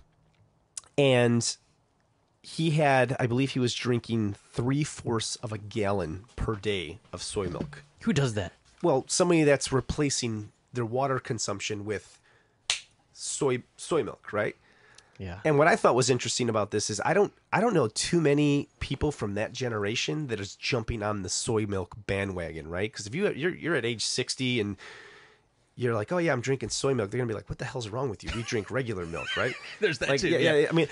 he had, I believe he was drinking 3/4 of a gallon per day of soy milk. Who does that? Well, somebody that's replacing their water consumption with soy milk, right? Yeah. And what I thought was interesting about this is I don't know too many people from that generation that is jumping on the soy milk bandwagon, right? Because if you're at age 60 and you're like, oh yeah, I'm drinking soy milk, they're gonna be like, what the hell's wrong with you? We drink regular milk, right? There's that, like, too. Yeah. I mean,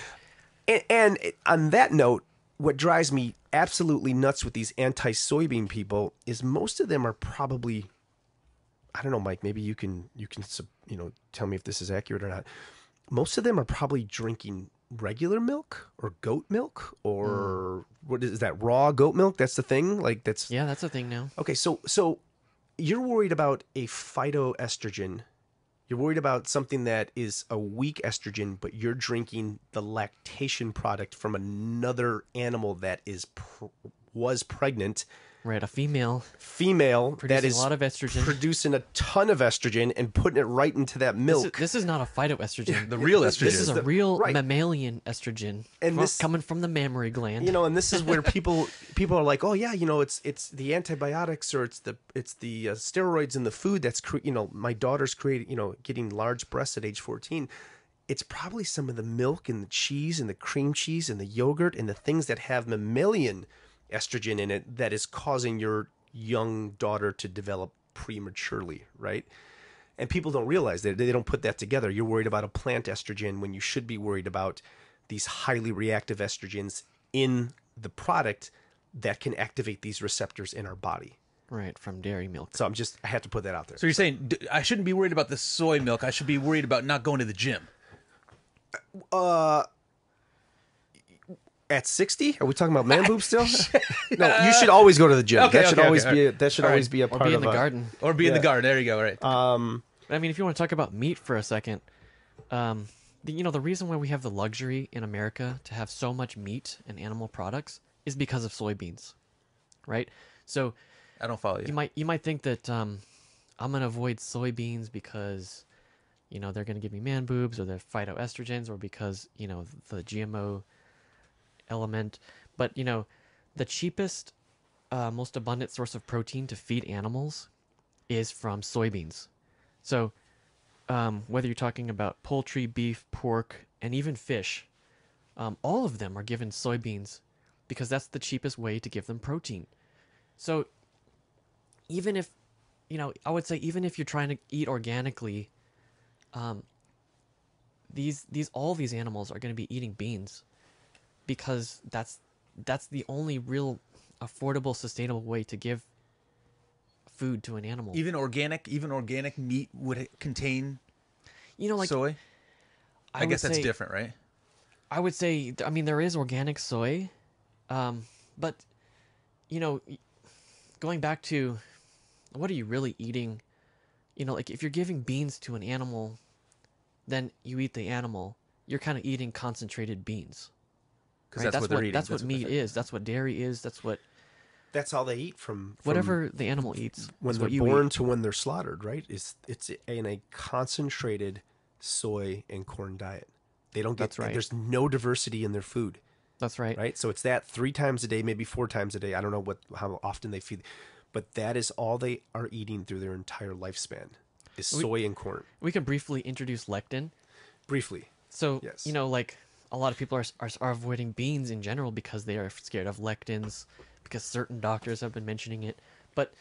and on that note, what drives me absolutely nuts with these anti-soybean people is most of them are probably, I don't know, Mike. Maybe you can tell me if this is accurate or not. Most of them are probably drinking regular milk or goat milk or what is that, raw goat milk? That's the thing? Like that's a thing now. Okay, so you're worried about a phytoestrogen. You're worried about something that is a weak estrogen, but you're drinking the lactation product from another animal that is was pregnant. Right, a female that is a lot of estrogen, producing a ton of estrogen and putting it right into that milk. This is not a phytoestrogen. Yeah, the real estrogen. This is a real mammalian estrogen, and this coming from the mammary gland. You know, and this is where people are like, oh yeah, you know, it's the antibiotics or it's the steroids in the food that's my daughter's creating, you know, getting large breasts at age 14. It's probably some of the milk and the cheese and the cream cheese and the yogurt and the things that have mammalian estrogen in it that is causing your young daughter to develop prematurely, right? And people don't realize that. They don't put that together. You're worried about a plant estrogen when you should be worried about these highly reactive estrogens in the product that can activate these receptors in our body. Right, from dairy milk. So I have to put that out there. So you're saying I shouldn't be worried about the soy milk. I should be worried about not going to the gym. At 60? Are we talking about man boobs still? No, you should always go to the gym. Okay, that should always be a, that should always be a part of it. Or be in the garden. Or be in the garden. There you go. Right. I mean, if you want to talk about meat for a second, you know, the reason why we have the luxury in America to have so much meat and animal products is because of soybeans, right? So I don't follow you. You might think that I'm going to avoid soybeans because, you know, they're going to give me man boobs or they're phytoestrogens or because, you know, the GMO element. But, you know, the cheapest, most abundant source of protein to feed animals is from soybeans. So whether you're talking about poultry, beef, pork, and even fish, all of them are given soybeans because that's the cheapest way to give them protein. So even if, you know, I would say even if you're trying to eat organically, all these animals are going to be eating beans because that's the only real affordable, sustainable way to give food to an animal. Even organic meat would contain, you know, like soy. I guess that's different, right? I would say, I mean, there is organic soy, but you know, going back to what are you really eating? You know, like if you're giving beans to an animal, then you eat the animal. You're kind of eating concentrated beans. Right? That's what they're eating. That's what meat is. That's what dairy is. That's all they eat from whatever the animal eats. When they're born to when they're slaughtered, right? It's in a concentrated soy and corn diet. They don't get, there's no diversity in their food. That's right. Right? So it's that 3 times a day, maybe 4 times a day. I don't know how often they feed. But that is all they are eating through their entire lifespan is soy and corn. We can briefly introduce lectin. Briefly. So, yes. You know, like a lot of people are avoiding beans in general because they are scared of lectins, because certain doctors have been mentioning it. But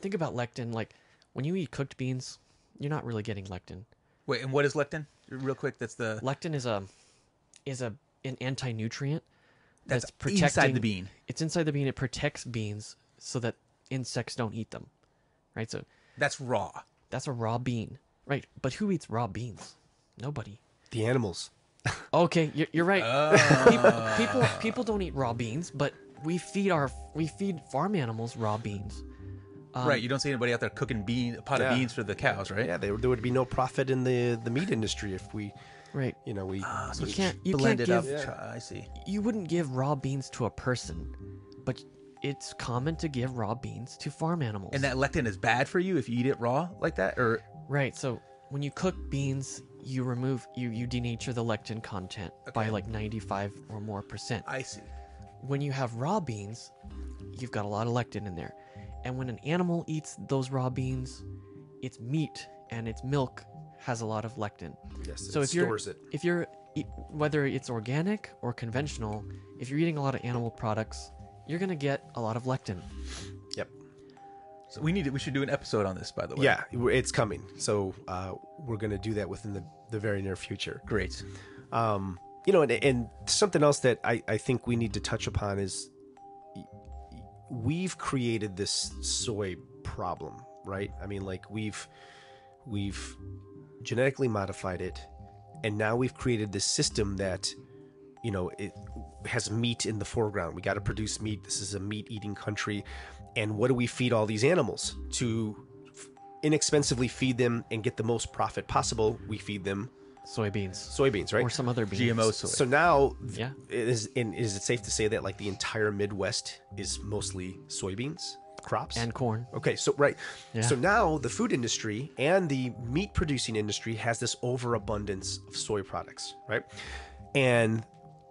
think about lectin. Like when you eat cooked beans, you're not really getting lectin. Wait, and what is lectin? Real quick, that's the... Lectin is an anti-nutrient that's protecting, inside the bean. It's inside the bean. It protects beans so that insects don't eat them, right? So that's raw. That's a raw bean, right? But who eats raw beans? Nobody. The animals. Okay, you're right. People don't eat raw beans, but we feed farm animals raw beans. Right, you don't see anybody out there cooking a pot of beans for the cows, right? Yeah, there would be no profit in the meat industry if we. Right. You know, so you can't blend it up. Yeah. I see. You wouldn't give raw beans to a person, but it's common to give raw beans to farm animals. And that lectin is bad for you if you eat it raw like that, or right. So when you cook beans, you remove you denature the lectin content by like 95% or more. I see. When you have raw beans, you've got a lot of lectin in there, and when an animal eats those raw beans, its meat and its milk has a lot of lectin. Yes, so it stores it. If you're, whether it's organic or conventional, if you're eating a lot of animal products, you're going to get a lot of lectin. Yep. So we should do an episode on this, by the way. Yeah, it's coming. So we're going to do that within the very near future. Great. You know, and something else that I think we need to touch upon is we've created this soy problem, right? I mean, like we've genetically modified it, and now we've created this system that, you know, it has meat in the foreground. We got to produce meat. This is a meat eating country. And what do we feed all these animals? To inexpensively feed them and get the most profit possible, we feed them soybeans, right? Or some other beans. GMO soy. So now, yeah, is it safe to say that like the entire Midwest is mostly soybeans? Crops and corn. Okay, so right, yeah. So now the food industry and the meat producing industry has this overabundance of soy products, right? And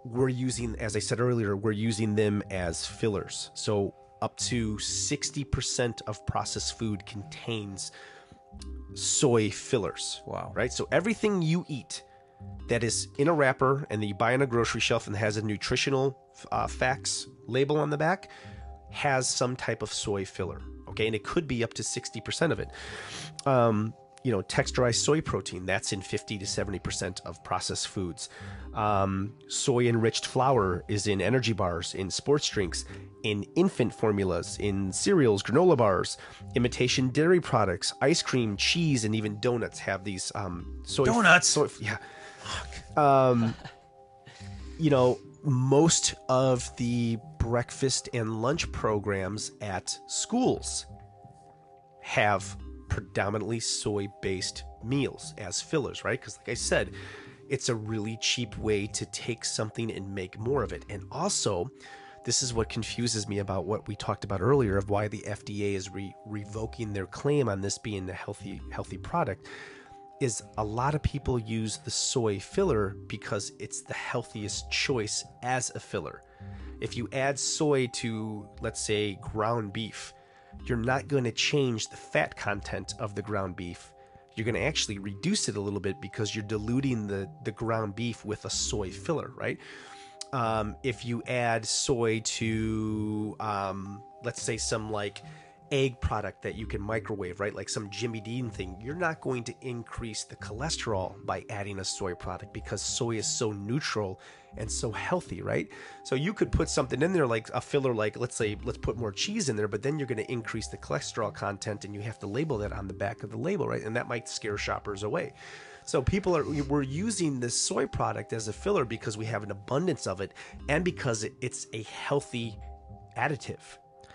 we're using, as I said earlier, we're using them as fillers. So up to 60% of processed food contains soy fillers. Wow. Right? So everything you eat that is in a wrapper and that you buy on a grocery shelf and has a nutritional facts label on the back has some type of soy filler, okay? And it could be up to 60% of it. You know, texturized soy protein, that's in 50 to 70% of processed foods. Soy-enriched flour is in energy bars, in sports drinks, in infant formulas, in cereals, granola bars, imitation dairy products, ice cream, cheese, and even donuts have these soy... Donuts? Yeah. You know, most of the breakfast and lunch programs at schools have predominantly soy-based meals as fillers, right? Because like I said, it's a really cheap way to take something and make more of it. And also, this is what confuses me about what we talked about earlier of why the FDA is revoking their claim on this being a healthy product, is a lot of people use the soy filler because it's the healthiest choice as a filler. If you add soy to, let's say, ground beef, you're not going to change the fat content of the ground beef. You're going to actually reduce it a little bit because you're diluting the ground beef with a soy filler, right? If you add soy to, let's say, some like egg product that you can microwave, right? Like some Jimmy Dean thing, you're not going to increase the cholesterol by adding a soy product because soy is so neutral and so healthy, right? So you could put something in there like a filler, like let's say, let's put more cheese in there, but then you're going to increase the cholesterol content and you have to label that on the back of the label, right? And that might scare shoppers away. So people are, we're using this soy product as a filler because we have an abundance of it and because it's a healthy additive,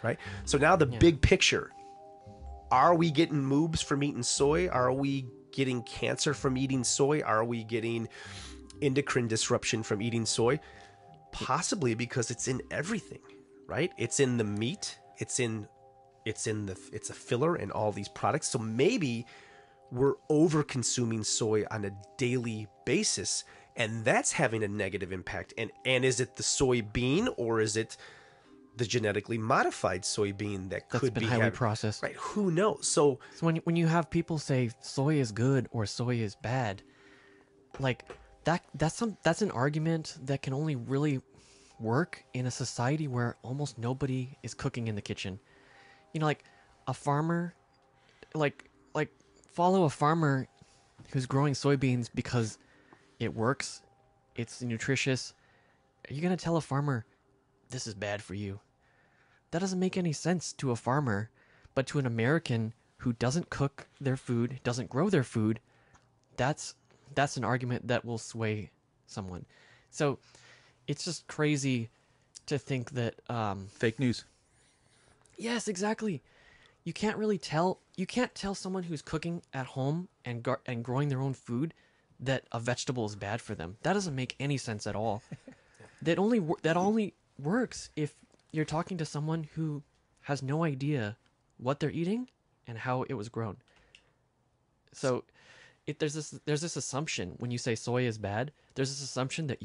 right? So now the big picture, are we getting moobs from eating soy? Are we getting cancer from eating soy? Are we getting endocrine disruption from eating soy? Possibly, because it's in everything, right? It's in the meat, it's a filler in all these products. So maybe we're over consuming soy on a daily basis, and that's having a negative impact. And is it the soybean or is it the genetically modified soybean that could be highly processed? Right? Who knows? So when you have people say soy is good or soy is bad, like that's an argument that can only really work in a society where almost nobody is cooking in the kitchen. You know, like a farmer, like follow a farmer who's growing soybeans because it works, it's nutritious. Are you going to tell a farmer, this is bad for you? That doesn't make any sense to a farmer, but to an American who doesn't cook their food, doesn't grow their food, that's an argument that will sway someone. So it's just crazy to think that... fake news. Yes, exactly. You can't really tell... You can't tell someone who's cooking at home and growing their own food that a vegetable is bad for them. That doesn't make any sense at all. That only works if you're talking to someone who has no idea what they're eating and how it was grown. So there's this assumption when you say soy is bad, there's this assumption that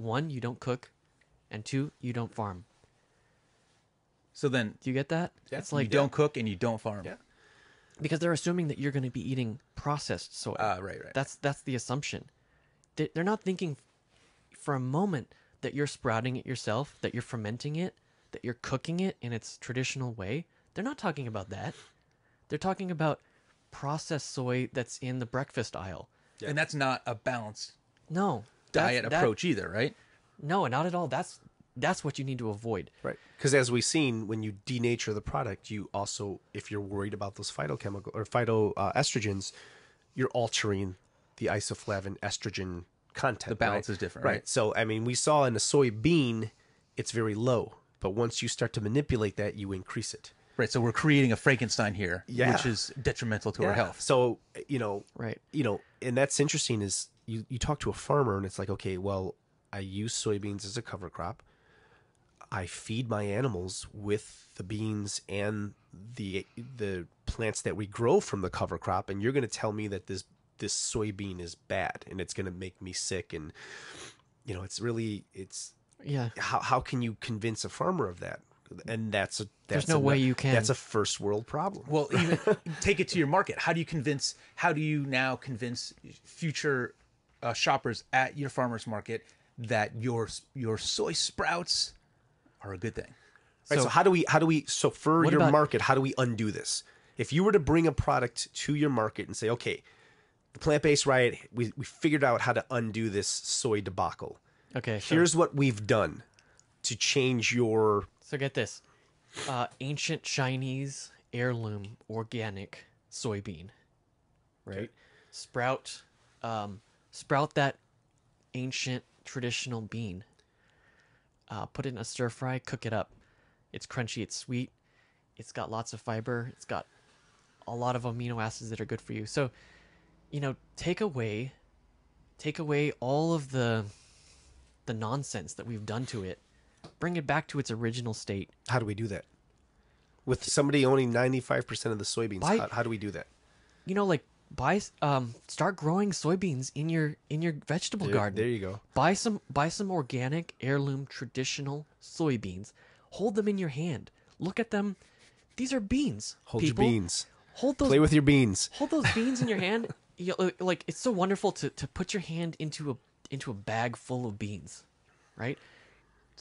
one, you don't cook, and two, you don't farm. So then, do you get that? Yeah. It's like you don't cook and you don't farm. Yeah. Because they're assuming that you're going to be eating processed soy. Right. That's the assumption. They're not thinking for a moment that you're sprouting it yourself, that you're fermenting it, that you're cooking it in its traditional way. They're not talking about that. They're talking about processed soy that's in the breakfast aisle. Yeah. And that's not a balanced diet approach either, right? No, not at all. That's what you need to avoid. Right. Because as we've seen, when you denature the product, you also, if you're worried about those phytochemical or phytoestrogens, you're altering the isoflavin estrogen content. The balance is different. Right. So, I mean, we saw in a soybean, it's very low. But once you start to manipulate that, you increase it. Right. So we're creating a Frankenstein here, which is detrimental to our health. So, you know, and that's interesting is you talk to a farmer and it's like, okay, well, I use soybeans as a cover crop. I feed my animals with the beans and the plants that we grow from the cover crop, and you're going to tell me that this soybean is bad and it's going to make me sick, and you know how can you convince a farmer of that? And there's no way you can. That's a first world problem. Well, even take it to your market. How do you now convince future shoppers at your farmer's market that your soy sprouts are a good thing? Right, so how do we so for your market, how do we undo this? If you were to bring a product to your market and say, okay, the Plant-Based Riot, we figured out how to undo this soy debacle. Okay. Here's what we've done to change your... So get this. Ancient Chinese heirloom organic soybean. Right? Okay. Sprout that ancient traditional bean. Put it in a stir fry, cook it up. It's crunchy, it's sweet, it's got lots of fiber, it's got a lot of amino acids that are good for you. So, you know, take away all of the nonsense that we've done to it. Bring it back to its original state. How do we do that? With somebody owning 95% of the soybeans, how do we do that? You know, like start growing soybeans in your vegetable garden. There you go. Buy some organic heirloom traditional soybeans. Hold them in your hand. Look at them. These are beans. Hold your beans. Hold those. Play with your beans. Hold those beans in your hand. You know, like, it's so wonderful to put your hand into a bag full of beans, right?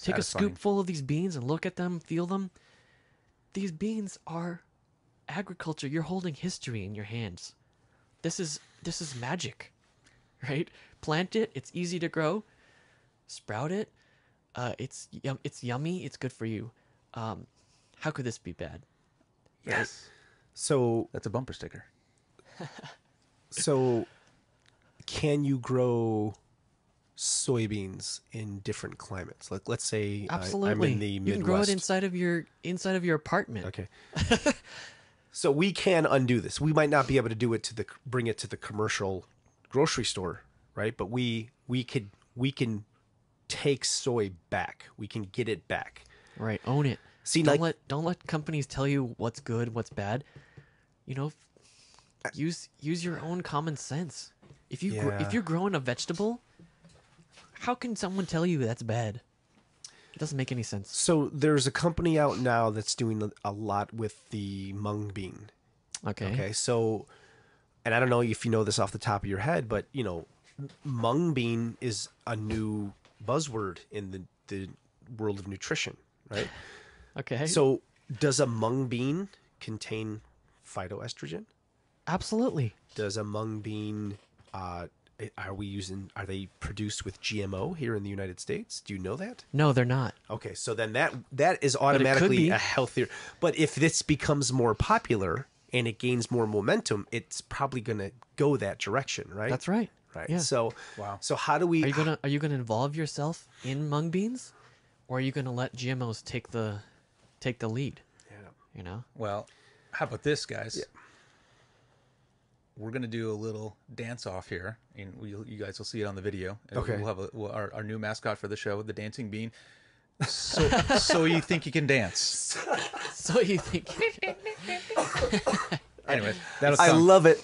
Take a scoop full of these beans and look at them, feel them. These beans are agriculture. You're holding history in your hands. This is magic, right? Plant it. It's easy to grow. Sprout it. It's yummy. It's good for you. How could this be bad? Yes. Right? So that's a bumper sticker. So can you grow soybeans in different climates? Like, let's say I'm in the Midwest. You can grow it inside of your apartment. Okay. So we can undo this. We might not be able to do it bring it to the commercial grocery store, right? But we can take soy back. We can get it back. Right. Own it. See, don't let companies tell you what's good, what's bad. You know, use your own common sense. If you're growing a vegetable, how can someone tell you that's bad? It doesn't make any sense. So there's a company out now that's doing a lot with the mung bean. Okay. So, and I don't know if you know this off the top of your head, but you know, mung bean is a new buzzword in the world of nutrition, right? Okay. So does a mung bean contain phytoestrogen? Absolutely. Does a mung bean are they produced with GMO here in the United States? Do you know that? No, they're not. Okay, so then that is automatically a healthier. But if this becomes more popular and it gains more momentum, it's probably going to go that direction, right? That's right. Right. Yeah. So wow. So how do we? Are you going to involve yourself in mung beans, or are you going to let GMOs take the lead? Yeah. You know. Well, how about this, guys? Yeah. We're going to do a little dance off here, and you guys will see it on the video. Okay. We'll have our new mascot for the show, the dancing bean. So you think you can dance. So you think. Anyway, I love it.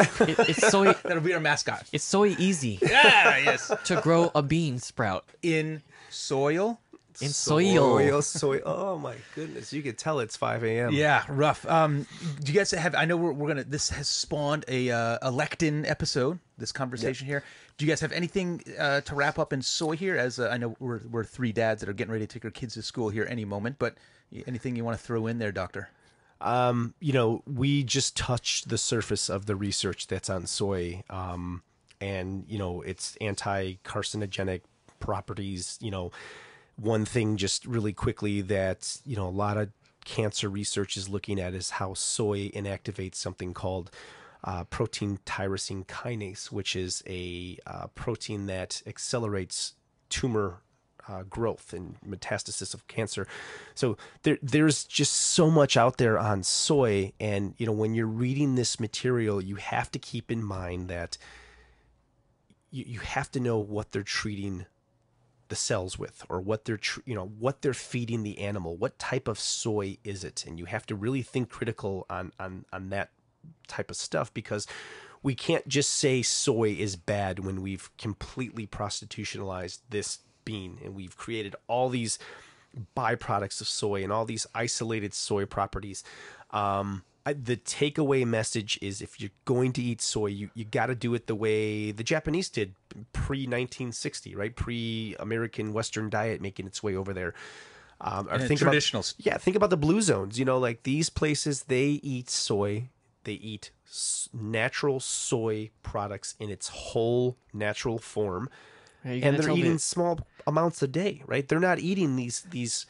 That'll be our mascot. It's so easy. Yeah, yes. To grow a bean sprout. In soil. In soil. Oh my goodness! You could tell it's 5 a.m. Yeah, rough. Do you guys have? I know we're gonna. This has spawned a lectin episode. This conversation here. Do you guys have anything to wrap up in soy here? As I know we're three dads that are getting ready to take our kids to school here any moment. But anything you want to throw in there, Doctor? You know, we just touched the surface of the research that's on soy, and you know, its anti-carcinogenic properties. You know. One thing just really quickly that, you know, a lot of cancer research is looking at is how soy inactivates something called protein tyrosine kinase, which is a protein that accelerates tumor growth and metastasis of cancer. So there's just so much out there on soy. And, you know, when you're reading this material, you have to keep in mind that you have to know what they're treating the cells with, or what they're feeding the animal. What type of soy is it? And you have to really think critical on that type of stuff, because we can't just say soy is bad when we've completely prostitutionalized this bean and we've created all these byproducts of soy and all these isolated soy properties. The takeaway message is, if you're going to eat soy, you got to do it the way the Japanese did pre-1960, right? Pre-American Western diet making its way over there. Or think traditionals. Think about the blue zones. You know, like these places, they eat soy. They eat natural soy products in its whole natural form. And they're eating small amounts a day, right? They're not eating these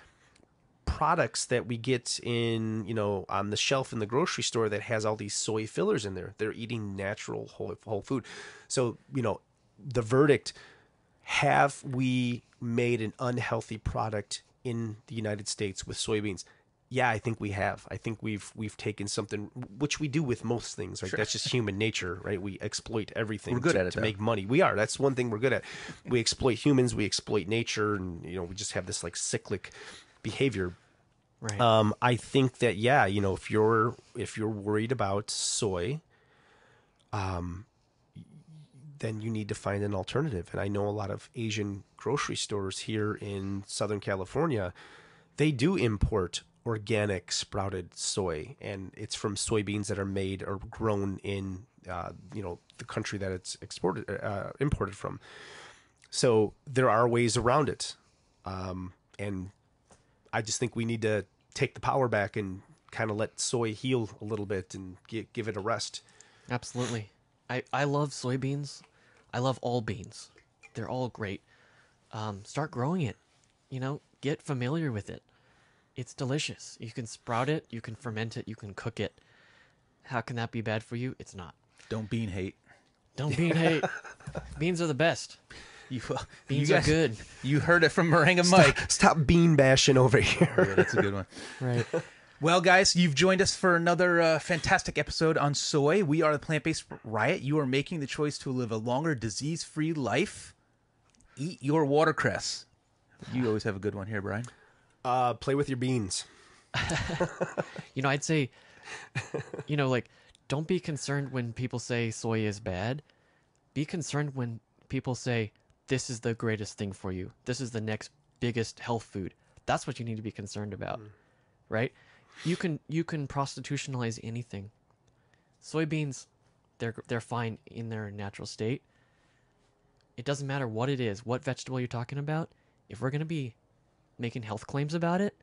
products that we get in, you know, on the shelf in the grocery store that has all these soy fillers in there. They're eating natural whole food. So, you know, the verdict, have we made an unhealthy product in the United States with soybeans? Yeah, I think we have. I think we've taken something, which we do with most things, right? Sure. That's just human nature, right? We exploit everything. We're good at it, to make money. We are. That's one thing we're good at. We exploit humans, we exploit nature, and we just have this like cyclic behavior. Right. I think that if you're worried about soy, then you need to find an alternative. And I know a lot of Asian grocery stores here in Southern California, they do import organic sprouted soy, and it's from soybeans that are made or grown in the country that it's imported from. So there are ways around it, and I just think we need to take the power back and kind of let soy heal a little bit and give it a rest. Absolutely. I love soybeans. I love all beans. They're all great. Start growing it. Get familiar with it. It's delicious. You can sprout it. You can ferment it. You can cook it. How can that be bad for you? It's not. Don't bean hate. Don't bean hate. Beans are the best. Beans are good. You heard it from Moringa Mike. Stop bean bashing over here. Oh, yeah, that's a good one. Right. Well, guys, you've joined us for another fantastic episode on soy. We are the Plant-Based Riot. You are making the choice to live a longer, disease-free life. Eat your watercress. You always have a good one here, Brian. Play with your beans. I'd say, don't be concerned when people say soy is bad. Be concerned when people say, this is the greatest thing for you. This is the next biggest health food. That's what you need to be concerned about, right? You can prostitutionalize anything. Soybeans, they're fine in their natural state. It doesn't matter what it is, what vegetable you're talking about. If we're going to be making health claims about it,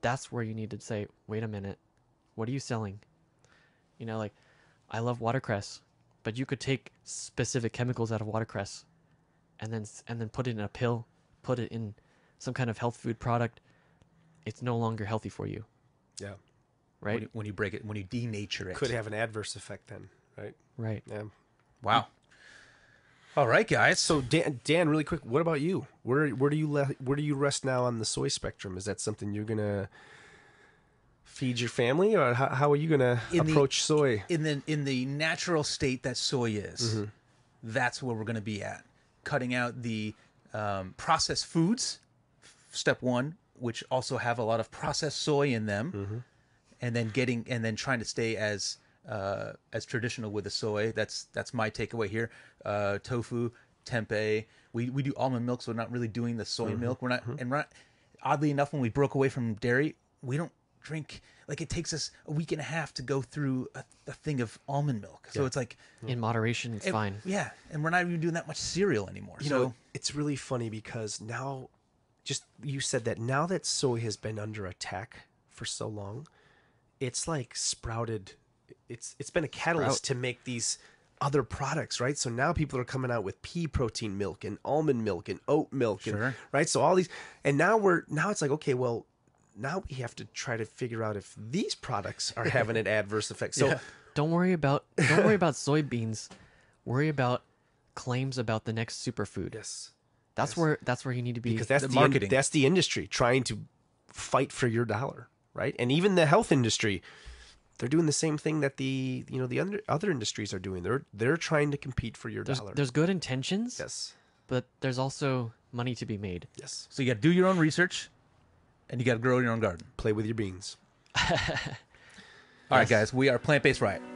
that's where you need to say, wait a minute, what are you selling? I love watercress, but you could take specific chemicals out of watercress and then put it in a pill, put it in some kind of health food product. It's no longer healthy for you. Yeah. Right? When you break it, when you denature it. Could have an adverse effect then, right? Right. Yeah. Wow. All right, guys. So Dan, really quick, what about you? Where do you rest now on the soy spectrum? Is that something you're gonna feed your family, or how are you gonna approach soy? In the natural state that soy is, that's where we're gonna be at. Cutting out the processed foods, step one, which also have a lot of processed soy in them, and then trying to stay as traditional with the soy. That's my takeaway here. Tofu, tempeh. We do almond milk, so we're not really doing the soy milk. We're not, and we're not, oddly enough, when we broke away from dairy, we don't drink. Like, it takes us a week and a half to go through a thing of almond milk. So it's like, in moderation, it's fine. Yeah, and we're not even doing that much cereal anymore. It's really funny because now, just you said that, now that soy has been under attack for so long, it's like sprouted. It's been a catalyst to make these other products, right? So now people are coming out with pea protein milk and almond milk and oat milk, and right? So all these, and now it's like, okay, well, now we have to try to figure out if these products are having an adverse effect. So don't worry about soybeans. Worry about claims about the next superfood. Yes, that's where you need to be, because that's the marketing. That's the industry trying to fight for your dollar, right? And even the health industry. They're doing the same thing that the other industries are doing. They're trying to compete for your dollar. There's good intentions. Yes. But there's also money to be made. Yes. So you got to do your own research, and you got to grow your own garden. Play with your beans. All right, guys. We are Plant-Based Riot.